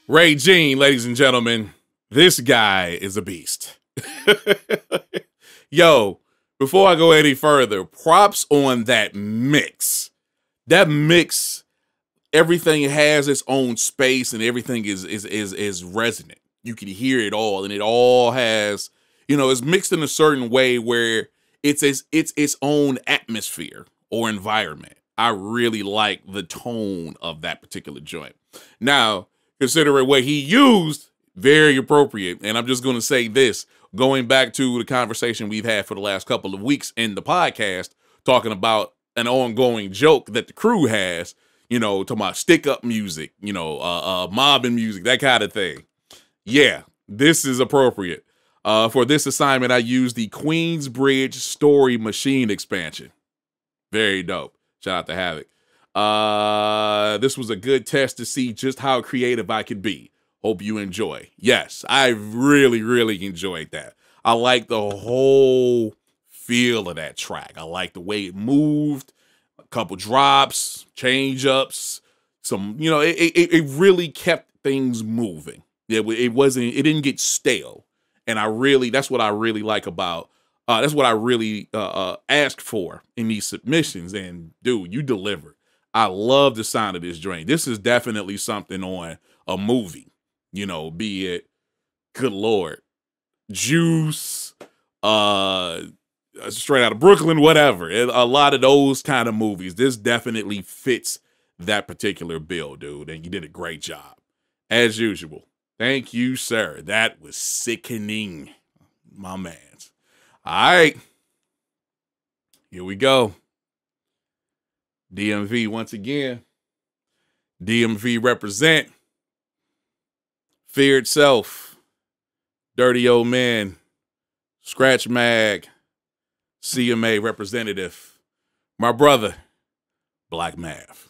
Raygene, ladies and gentlemen, this guy is a beast. Yo, before I go any further, props on that mix. That mix, everything has its own space and everything is resonant. You can hear it all, and it all has, you know, it's mixed in a certain way where it's its own atmosphere or environment. I really like the tone of that particular joint. Now, considering what he used, very appropriate. And I'm just going to say this, going back to the conversation we've had for the last couple of weeks in the podcast, talking about an ongoing joke that the crew has, you know, talking about stick-up music, you know, mobbing music, that kind of thing. Yeah, this is appropriate. For this assignment, I used the Queensbridge Story Machine expansion. Very dope. Shout out to Havoc. This was a good test to see just how creative I could be. Hope you enjoy. Yes, I really, really enjoyed that. I like the whole feel of that track. I like the way it moved, a couple drops, change ups, some, you know, it really kept things moving. It didn't get stale. And I really, that's what I really like about, that's what I really asked for in these submissions. And dude, you delivered. I love the sound of this joint. This is definitely something on a movie, you know, be it, good Lord, Juice, Straight Out of Brooklyn, whatever. A lot of those kind of movies. This definitely fits that particular bill, dude. And you did a great job as usual. Thank you, sir. That was sickening, my mans. All right, here we go. DMV once again. DMV represent. Feared Self, Dirty Old Man, Scratch Mag, CMA representative, my brother, BlacMav.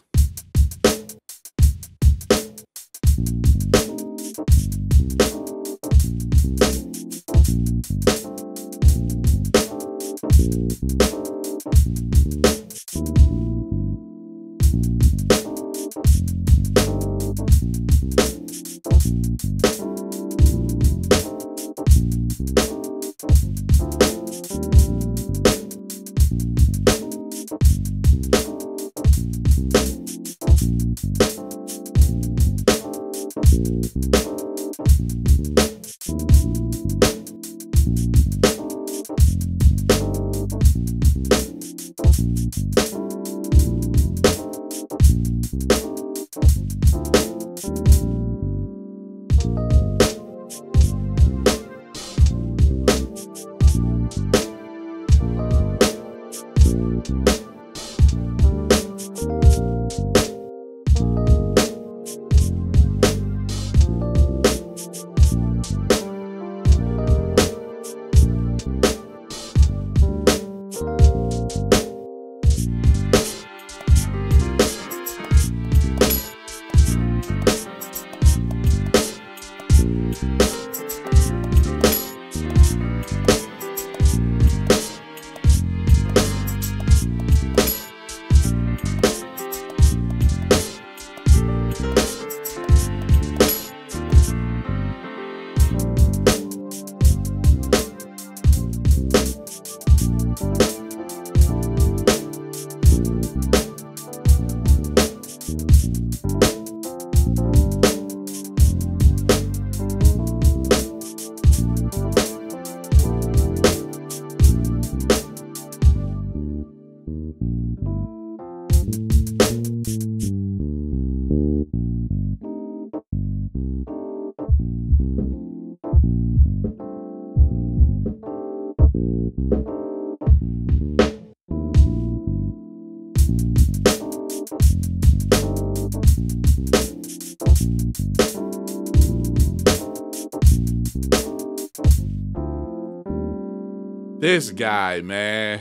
This guy, man,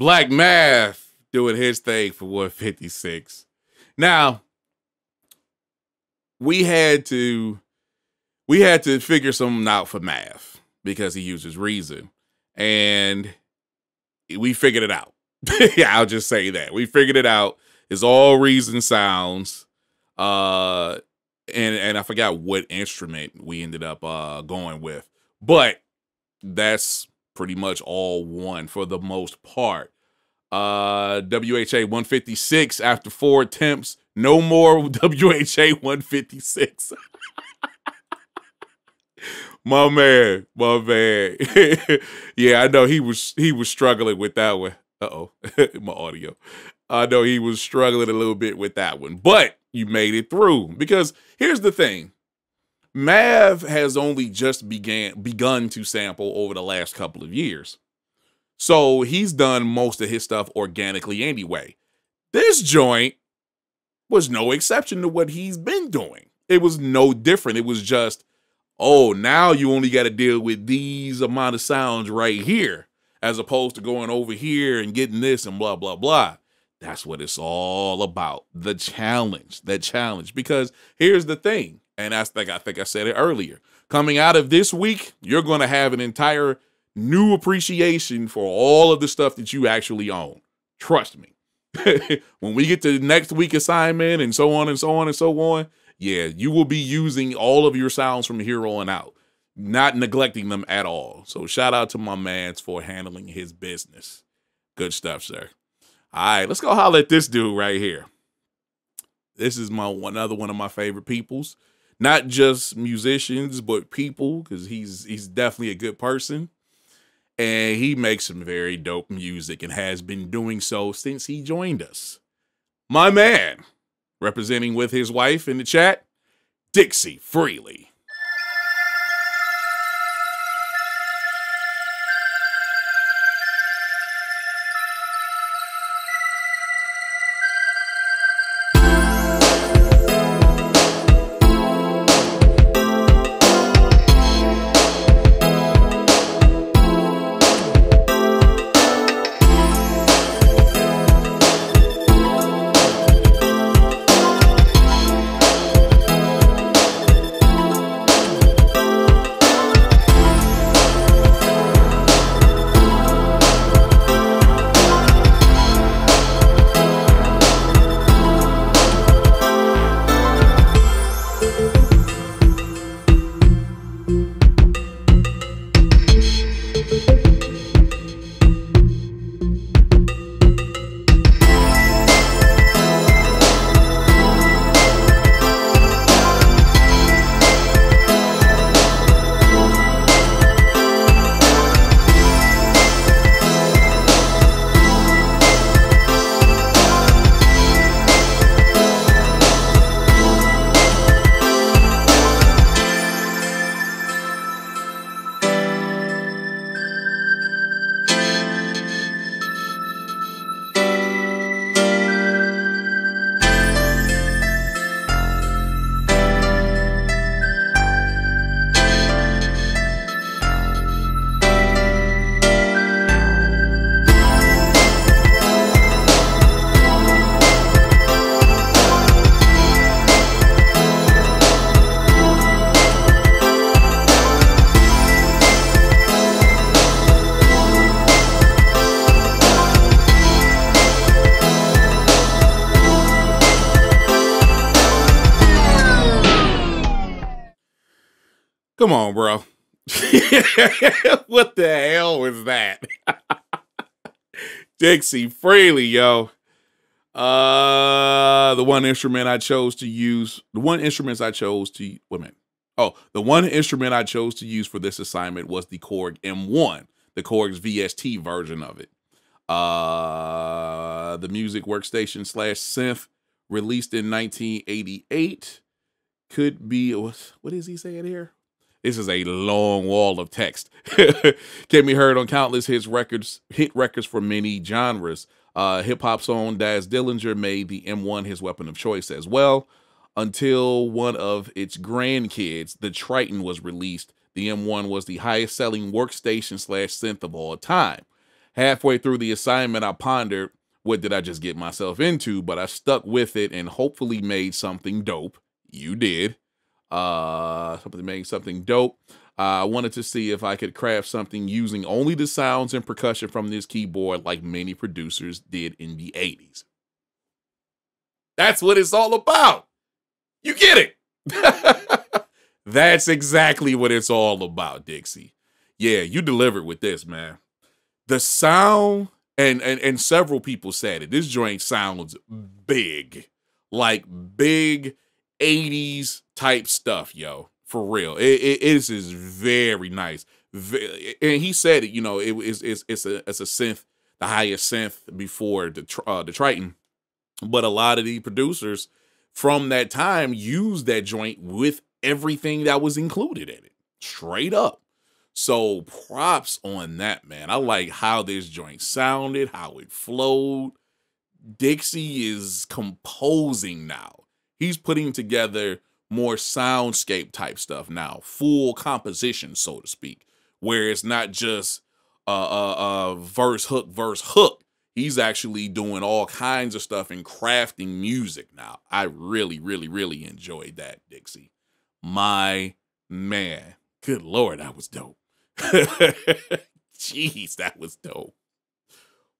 BlacMav doing his thing for 156. Now, we had to figure something out for Mav because he uses reason, and we figured it out. Yeah, I'll just say that we figured it out. It's all reason sounds, and I forgot what instrument we ended up going with, but that's pretty much all one for the most part. WHA 156 after 4 attempts. No more WHA 156. My man. Yeah, I know he was struggling with that one. Uh-oh, my audio. I know he was struggling a little bit with that one, but you made it through. Because here's the thing. Mav has only just begun to sample over the last couple of years. So he's done most of his stuff organically anyway. This joint was no exception to what he's been doing. It was no different. It was just, oh, now you only got to deal with these amount of sounds right here, as opposed to going over here and getting this and blah, blah, blah. That's what it's all about. The challenge, because here's the thing. And that's like, I think I said it earlier. Coming out of this week, you're going to have an entire new appreciation for all of the stuff that you actually own. Trust me. When we get to next week assignment and so on and so on and so on, yeah, you will be using all of your sounds from here on out, not neglecting them at all. So shout out to my mans for handling his business. Good stuff, sir. All right, let's go holler at this dude right here. This is my another one of my favorite peoples, not just musicians, but people, because he's definitely a good person. And he makes some very dope music and has been doing so since he joined us. My man, representing with his wife in the chat, DIXI Freely. Come on, bro. What the hell was that? DIXI Freely, yo. The one instrument I chose to use for this assignment was the Korg M1, the Korg's VST version of it. The music workstation slash synth released in 1988 could be, what is he saying here? This is a long wall of text. Can be heard on countless hit records for many genres. Hip-hop song Daz Dillinger made the M1 his weapon of choice as well. Until one of its grandkids, the Triton, was released, the M1 was the highest-selling workstation slash synth of all time. Halfway through the assignment, I pondered, what did I just get myself into? But I stuck with it and hopefully made something dope. You did. I wanted to see if I could craft something using only the sounds and percussion from this keyboard like many producers did in the 80s. That's what it's all about. You get it. That's exactly what it's all about, DIXI. Yeah, you delivered with this, man. The sound, and several people said it, this joint sounds big, like big 80s type stuff, yo, for real. It is very nice. And he said it, you know, it's a synth, the highest synth before the Triton. But a lot of the producers from that time used that joint with everything that was included in it, straight up. So props on that, man. I like how this joint sounded, how it flowed. DIXI is composing now. He's putting together more soundscape type stuff now, full composition, so to speak, where it's not just verse, hook, verse, hook. He's actually doing all kinds of stuff and crafting music now. I really, really, really enjoyed that, DIXI. my man. Good Lord, that was dope. Jeez, that was dope.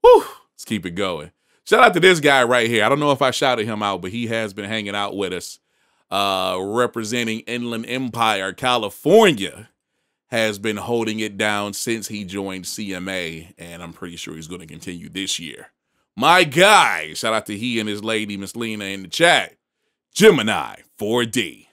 Whew, let's keep it going. Shout out to this guy right here. I don't know if I shouted him out, but he has been hanging out with us. Representing Inland Empire, California, has been holding it down since he joined CMA, and I'm pretty sure he's going to continue this year. My guy, shout out to he and his lady, Miss Lena, in the chat. Gemini 4D.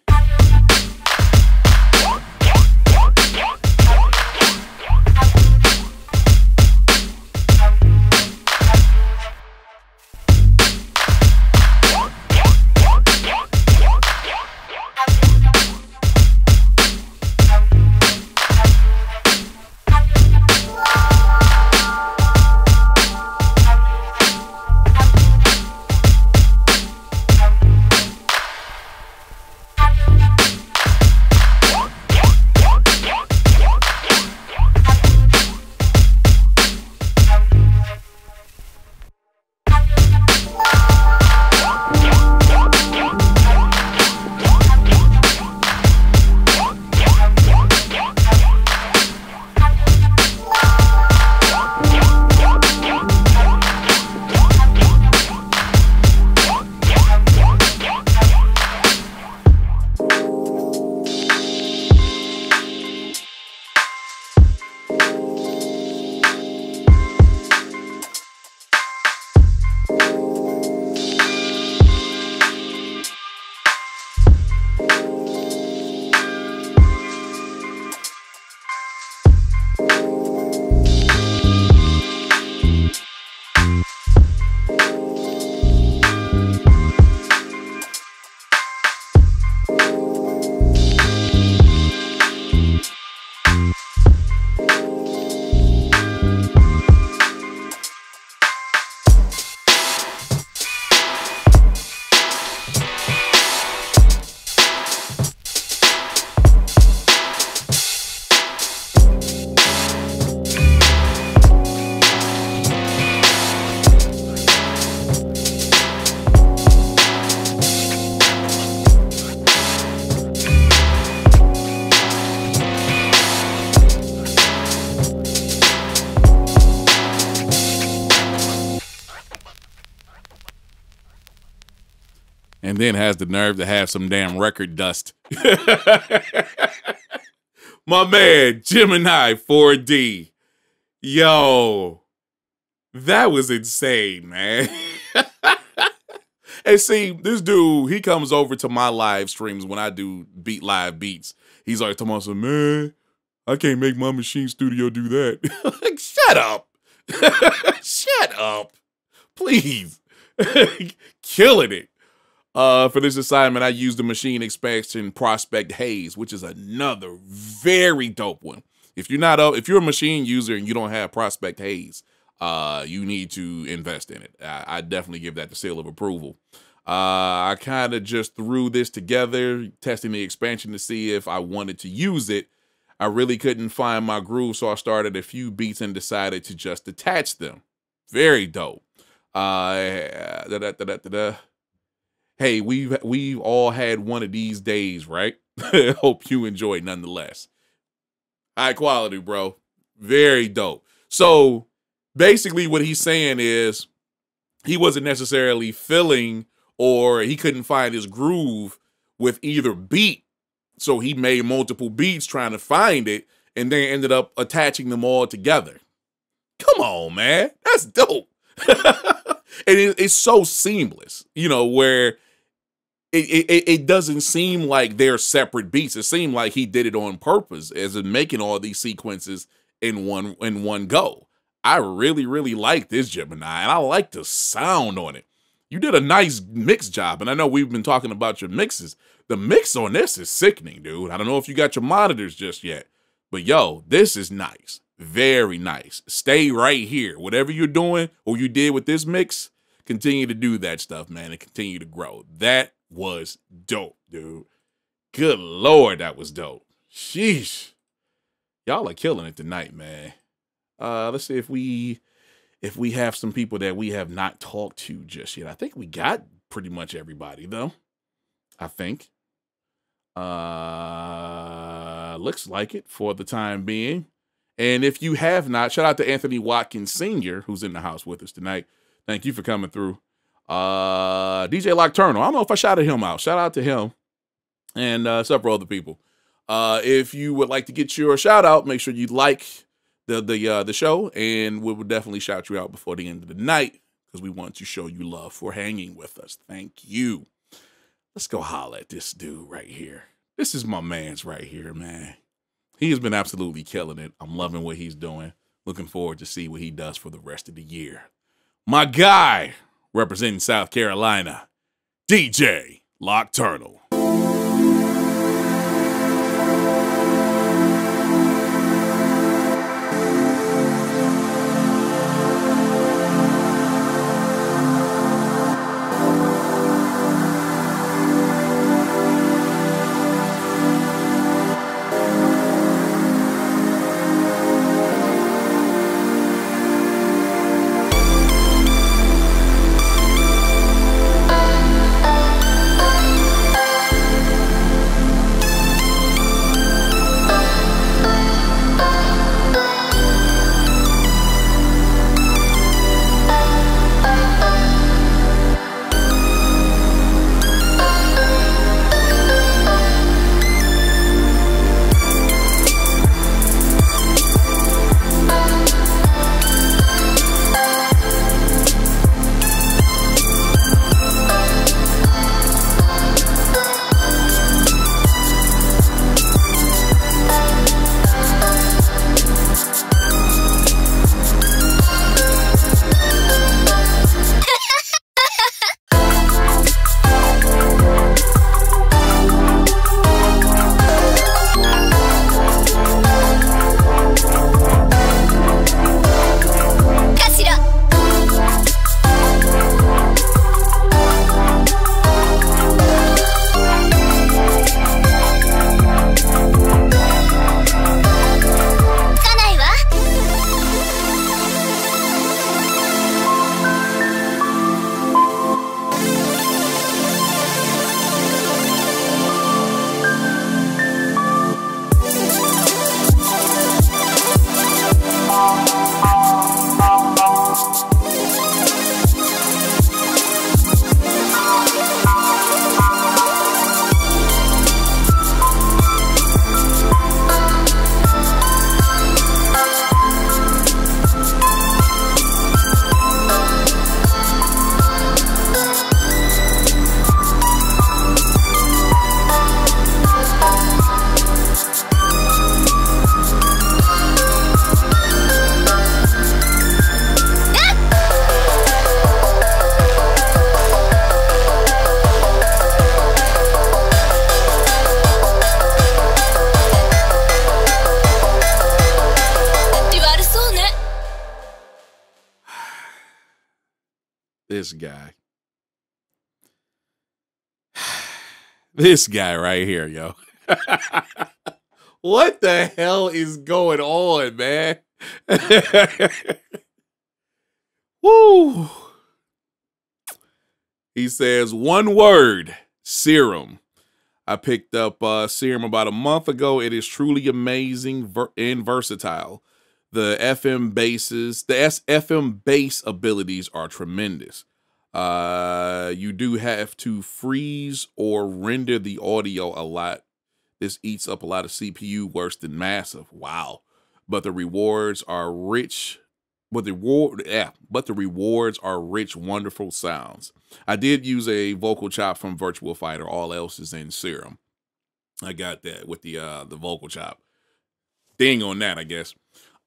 Then has the nerve to have some damn record dust. My man, Gemini 4D. Yo, that was insane, man. And see, this dude, he comes over to my live streams when I do beat live beats. He's like, Tomasa, man, I can't make my machine studio do that. Like, shut up. Shut up. Please. Killing it. For this assignment, I used the machine expansion Prospect Haze, which is another very dope one. If you're a machine user and you don't have Prospect Haze, you need to invest in it. I definitely give that the seal of approval. I kind of just threw this together, testing the expansion to see if I wanted to use it. I really couldn't find my groove, so I started a few beats and decided to just attach them. Very dope. Hey, we've all had one of these days, right? Hope you enjoy nonetheless. High quality, bro. Very dope. So basically what he's saying is he wasn't necessarily feeling, or he couldn't find his groove with either beat. So he made multiple beats trying to find it and then ended up attaching them all together. Come on, man. That's dope. And it's so seamless, you know, where it doesn't seem like they're separate beats. It seemed like he did it on purpose, as in making all these sequences in one go. I really, really like this Gemini, and I like the sound on it. You did a nice mix job, and I know we've been talking about your mixes. The mix on this is sickening, dude. I don't know if you got your monitors just yet, but yo, this is nice. Very nice. Stay right here. Whatever you're doing or you did with this mix, continue to do that stuff, man, and continue to grow. That was dope, dude. Good Lord, that was dope. Sheesh. Y'all are killing it tonight, man. Let's see if we have some people that we have not talked to just yet. I think we got pretty much everybody, though. I think. Looks like it for the time being. And if you have not, shout out to Anthony Watkins Sr., who's in the house with us tonight. Thank you for coming through. DJ Lockturnal, I don't know if I shouted him out. Shout out to him and several other people. If you would like to get your shout out, make sure you like the show, and we will definitely shout you out before the end of the night because we want to show you love for hanging with us. Thank you. Let's go holler at this dude right here. This is my man's right here, man. He has been absolutely killing it. I'm loving what he's doing. Looking forward to see what he does for the rest of the year. My guy representing South Carolina, DJ Lockturnal. This guy right here, yo. What the hell is going on, man? Woo. He says, one word, Serum. I picked up Serum about a month ago. It is truly amazing and versatile. The FM bases, the FM bass abilities are tremendous. You do have to freeze or render the audio a lot. This eats up a lot of CPU, worse than Massive. Wow. But the rewards are rich. But the rewards are rich, wonderful sounds. I did use a vocal chop from Virtual Fighter. All else is in Serum. I got that with the vocal chop. Ding on that, I guess.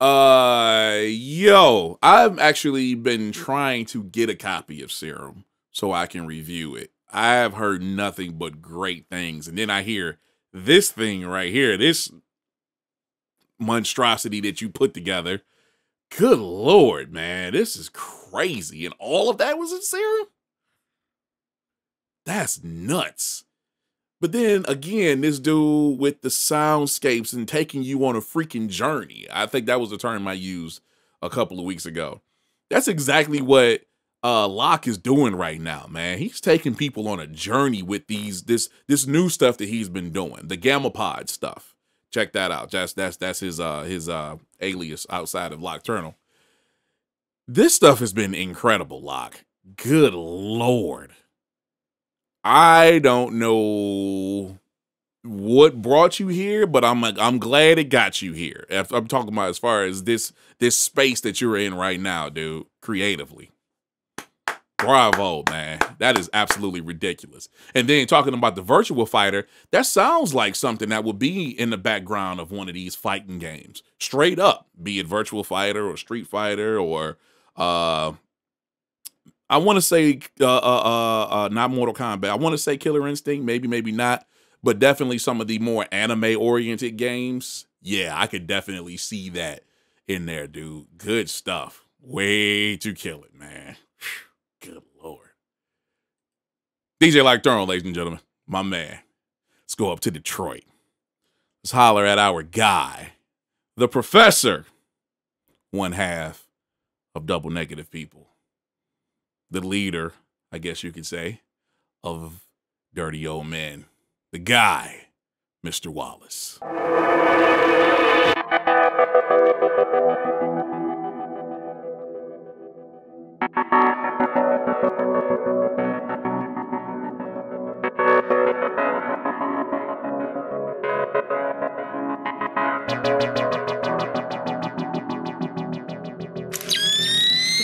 Yo, I've actually been trying to get a copy of Serum so I can review it. I have heard nothing but great things. And then I hear this thing right here, this monstrosity that you put together. Good Lord, man, this is crazy. And all of that was in Serum? That's nuts. But then again, this dude with the soundscapes and taking you on a freaking journey. I think that was a term I used a couple of weeks ago. That's exactly what Lock is doing right now, man. He's taking people on a journey with this new stuff that he's been doing, the Gamma Pod stuff. Check that out. That's his alias outside of Lockturnal. This stuff has been incredible, Lock. Good Lord. I don't know what brought you here, but I'm glad it got you here. I'm talking about as far as this space that you're in right now, dude, creatively. Bravo, man. That is absolutely ridiculous. And then talking about the Virtual Fighter, that sounds like something that would be in the background of one of these fighting games. Straight up, be it Virtual Fighter or Street Fighter or I want to say not Mortal Kombat. I want to say Killer Instinct, maybe, maybe not. But definitely some of the more anime-oriented games. Yeah, I could definitely see that in there, dude. Good stuff. Way to kill it, man. Good Lord. DJ Lockturnal, ladies and gentlemen. My man. Let's go up to Detroit. Let's holler at our guy, the professor, one half of Double Negative People. The leader, I guess you could say, of Dirty Old Men. The guy, Mr. Wallace.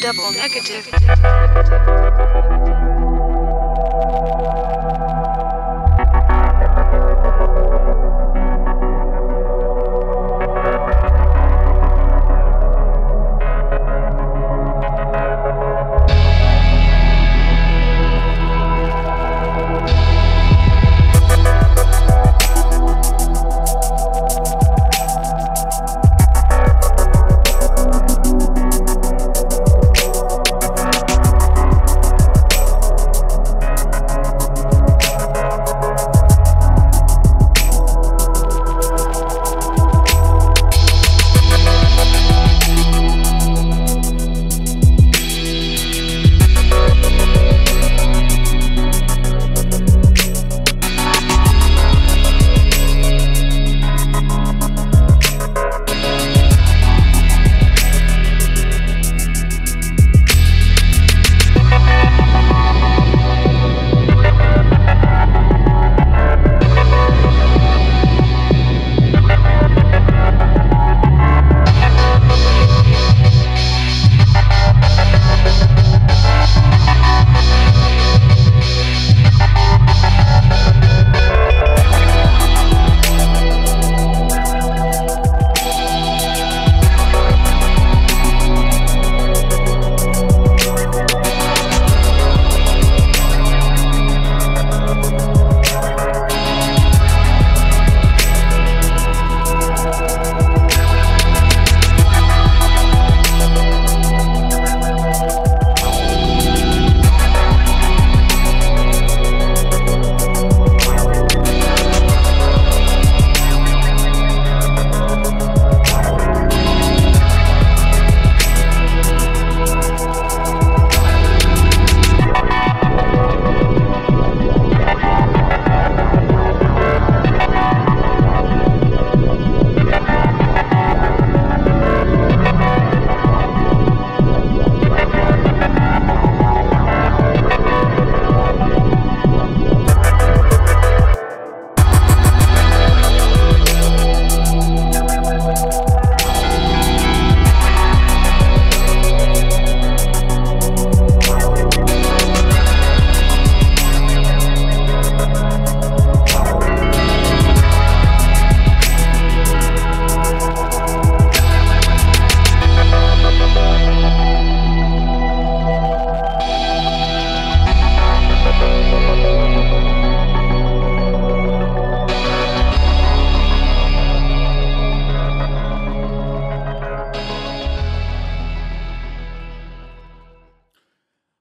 Double Negative.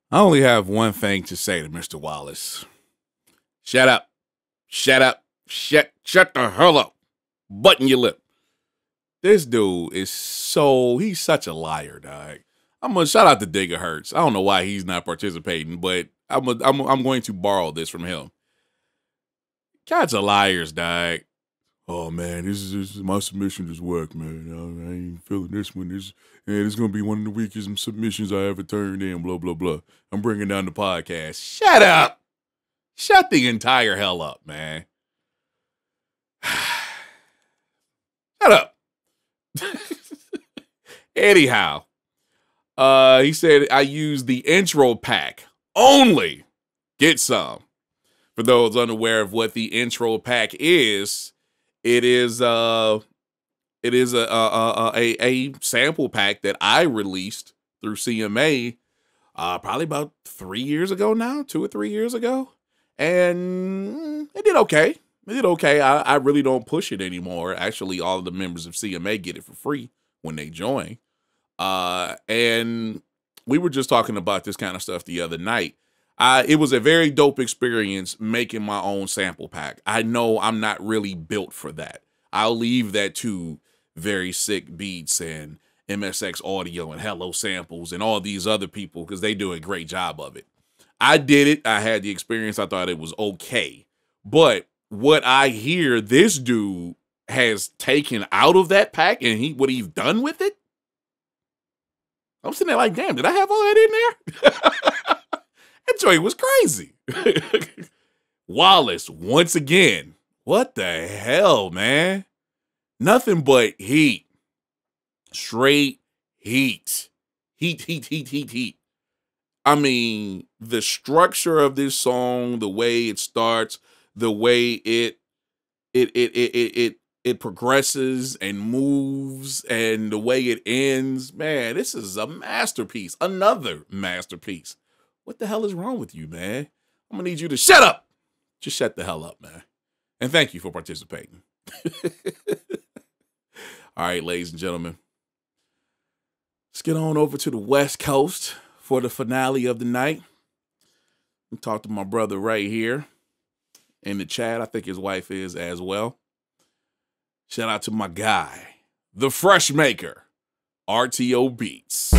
I only have one thing to say to Mr. Wallace. Shut up. Shut up. Shut the hell up. Button your lip. This dude is he's such a liar, dog. I'm gonna shout out to Digger Hertz. I don't know why he's not participating, but I'm going to borrow this from him. Cats are liars, dog. Oh man, this is my submission just whack, man. I ain't feeling this one. This is gonna be one of the weakest submissions I ever turned in. Blah blah blah. I'm bringing down the podcast. Shut up. Shut the entire hell up, man. Shut up. Anyhow, he said, I use the intro pack only. Get some. For those unaware of what the intro pack is, it is a sample pack that I released through CMA probably about 3 years ago now, 2 or 3 years ago. And it did okay. It did okay. I really don't push it anymore. Actually, all of the members of CMA get it for free when they join. And we were just talking about this kind of stuff the other night. It was a very dope experience making my own sample pack. I know I'm not really built for that. I'll leave that to Very Sick Beats and MSX Audio and Hello Samples and all these other people because they do a great job of it. I did it. I had the experience. I thought it was okay. But what I hear this dude has taken out of that pack and what he's done with it, I'm sitting there like, damn, did I have all that in there? That joint was crazy. Wallace, once again, what the hell, man? Nothing but heat. Straight heat. Heat, heat, heat, heat, heat. I mean, the structure of this song, the way it starts, the way it progresses and moves, and the way it ends, man, this is a masterpiece. Another masterpiece. What the hell is wrong with you, man? I'm gonna need you to shut up. Just shut the hell up, man. And thank you for participating. All right, ladies and gentlemen, let's get on over to the West Coast for the finale of the night. I'm talking to my brother right here in the chat. I think his wife is as well. Shout out to my guy, the Fresh Maker, RTO Beats.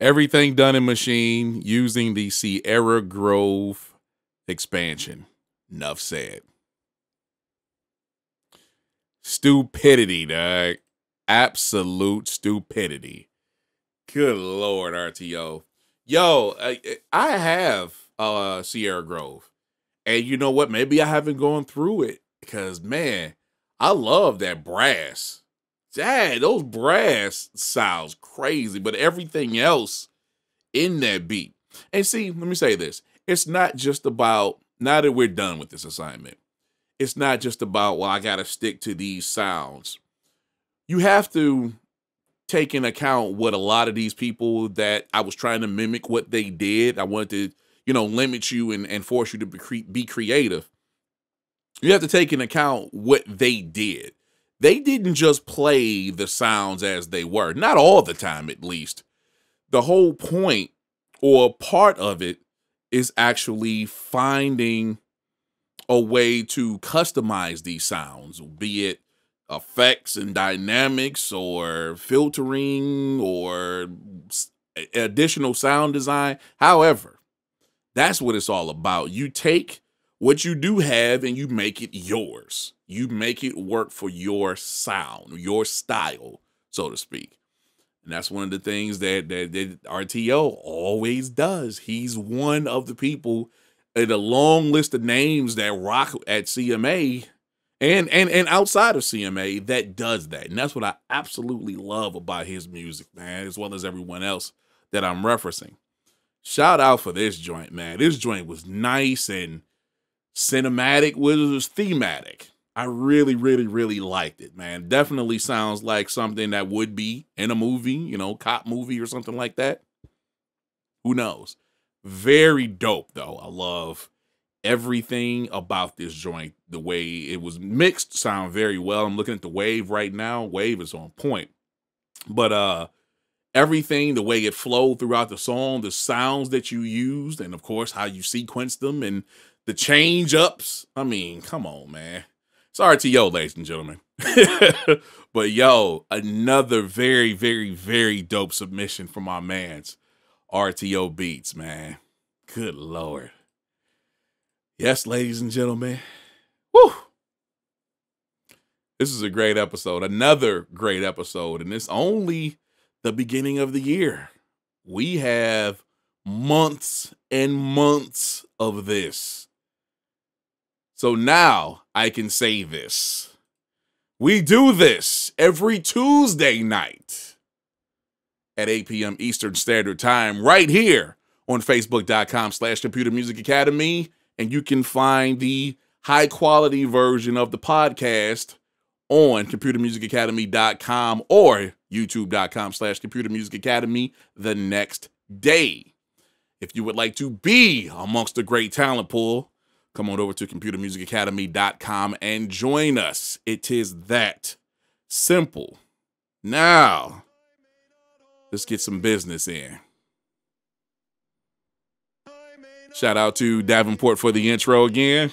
Everything done in Machine using the Sierra Grove expansion. Enough said. Stupidity, dog. Absolute stupidity. Good Lord, RTO. Yo, I have Sierra Grove. And you know what? Maybe I haven't gone through it because, man, I love that brass. Dad, those brass sounds crazy, but everything else in that beat. And see, let me say this. It's not just about, now that we're done with this assignment, it's not just about, well, I got to stick to these sounds. You have to take into account what a lot of these people that I was trying to mimic what they did. I wanted to, you know, limit you and force you to be creative. You have to take into account what they did. They didn't just play the sounds as they were. Not all the time, at least. The whole point or part of it is actually finding a way to customize these sounds, be it effects and dynamics or filtering or additional sound design. However, that's what it's all about. You take what you do have and you make it yours. You make it work for your sound, your style, so to speak. And that's one of the things that RTO always does. He's one of the people in a long list of names that rock at CMA and outside of CMA that does that. And that's what I absolutely love about his music, man, as well as everyone else that I'm referencing. Shout out for this joint, man. This joint was nice and cinematic, was thematic. I really, really, really liked it, man. Definitely sounds like something that would be in a movie, you know, cop movie or something like that. Who knows? Very dope, though. I love everything about this joint. The way it was mixed sound very well. I'm looking at the wave right now. Wave is on point. But everything, the way it flowed throughout the song, the sounds that you used, and, of course, how you sequenced them and the change-ups. I mean, come on, man. It's RTO, ladies and gentlemen. But, yo, another very, very, very dope submission from my man's RTO Beats, man. Good Lord. Yes, ladies and gentlemen. Woo! This is a great episode. Another great episode. And it's only the beginning of the year. We have months and months of this. So now I can say this. We do this every Tuesday night at 8 p.m. Eastern Standard Time right here on Facebook.com/Computer Music Academy. And you can find the high quality version of the podcast on ComputerMusicAcademy.com or YouTube.com/ComputerMusicAcademy the next day. If you would like to be amongst the great talent pool, come on over to ComputerMusicAcademy.com and join us. It is that simple. Now, let's get some business in. Shout out to Davenport for the intro again.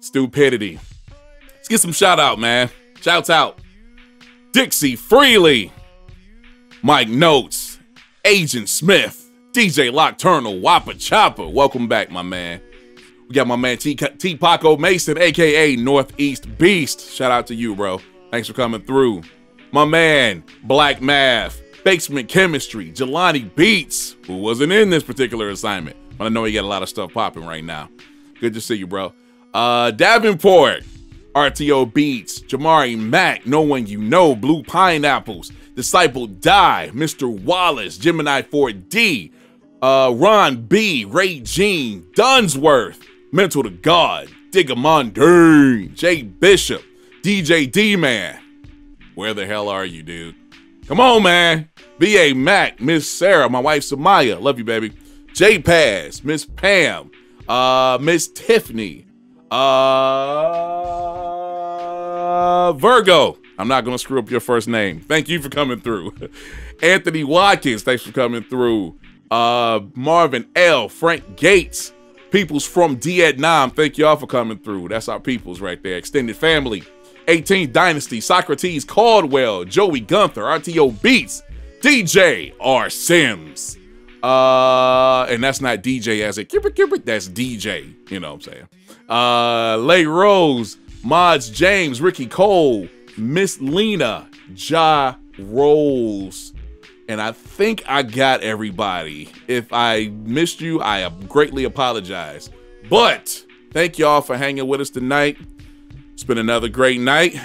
Stupidity. Let's get some shout out, man. Shouts out. DIXI Freely. MICnotes. Agent Smith. DJ Lockturnal. Whoppah Choppah. Welcome back, my man. We got my man T Paco Mason, a.k.a. Northeast Beast. Shout out to you, bro. Thanks for coming through. My man, BlacMav, Basement Chemistry, Jelani Beats, who wasn't in this particular assignment, but I know he got a lot of stuff popping right now. Good to see you, bro. Davenport, RTO Beats, Jamari Mack, No One You Know, Blue Pineapples, Disciple Die, Mr. Wallace, Gemini 4D, Ron B, Raygene, Dunsworth, Mental Da God, Digger Hertz, Jay Bishop, DJ D-Man. Where the hell are you, dude? Come on, man. B.A. Mac, Miss Sarah, my wife Samaya. Love you, baby. J Paz, Miss Pam, Miss Tiffany, Virgo. I'm not going to screw up your first name. Thank you for coming through. Anthony Watkins, thanks for coming through. Marvin L, Frank Gates, Peoples from Vietnam, thank y'all for coming through. That's our peoples right there. Extended family, 18th Dynasty, Socrates Caldwell, Joey Gunther, RTO Beats, DJ R. Sims. And that's not DJ as a kibbit, that's DJ, you know what I'm saying? Lay Rose, Mods James, Ricky Cole, Miss Lena, Jah Rose. And I think I got everybody. If I missed you, I greatly apologize. But thank y'all for hanging with us tonight. It's been another great night.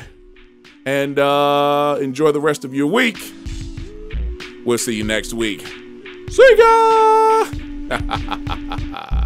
And enjoy the rest of your week. We'll see you next week. See ya!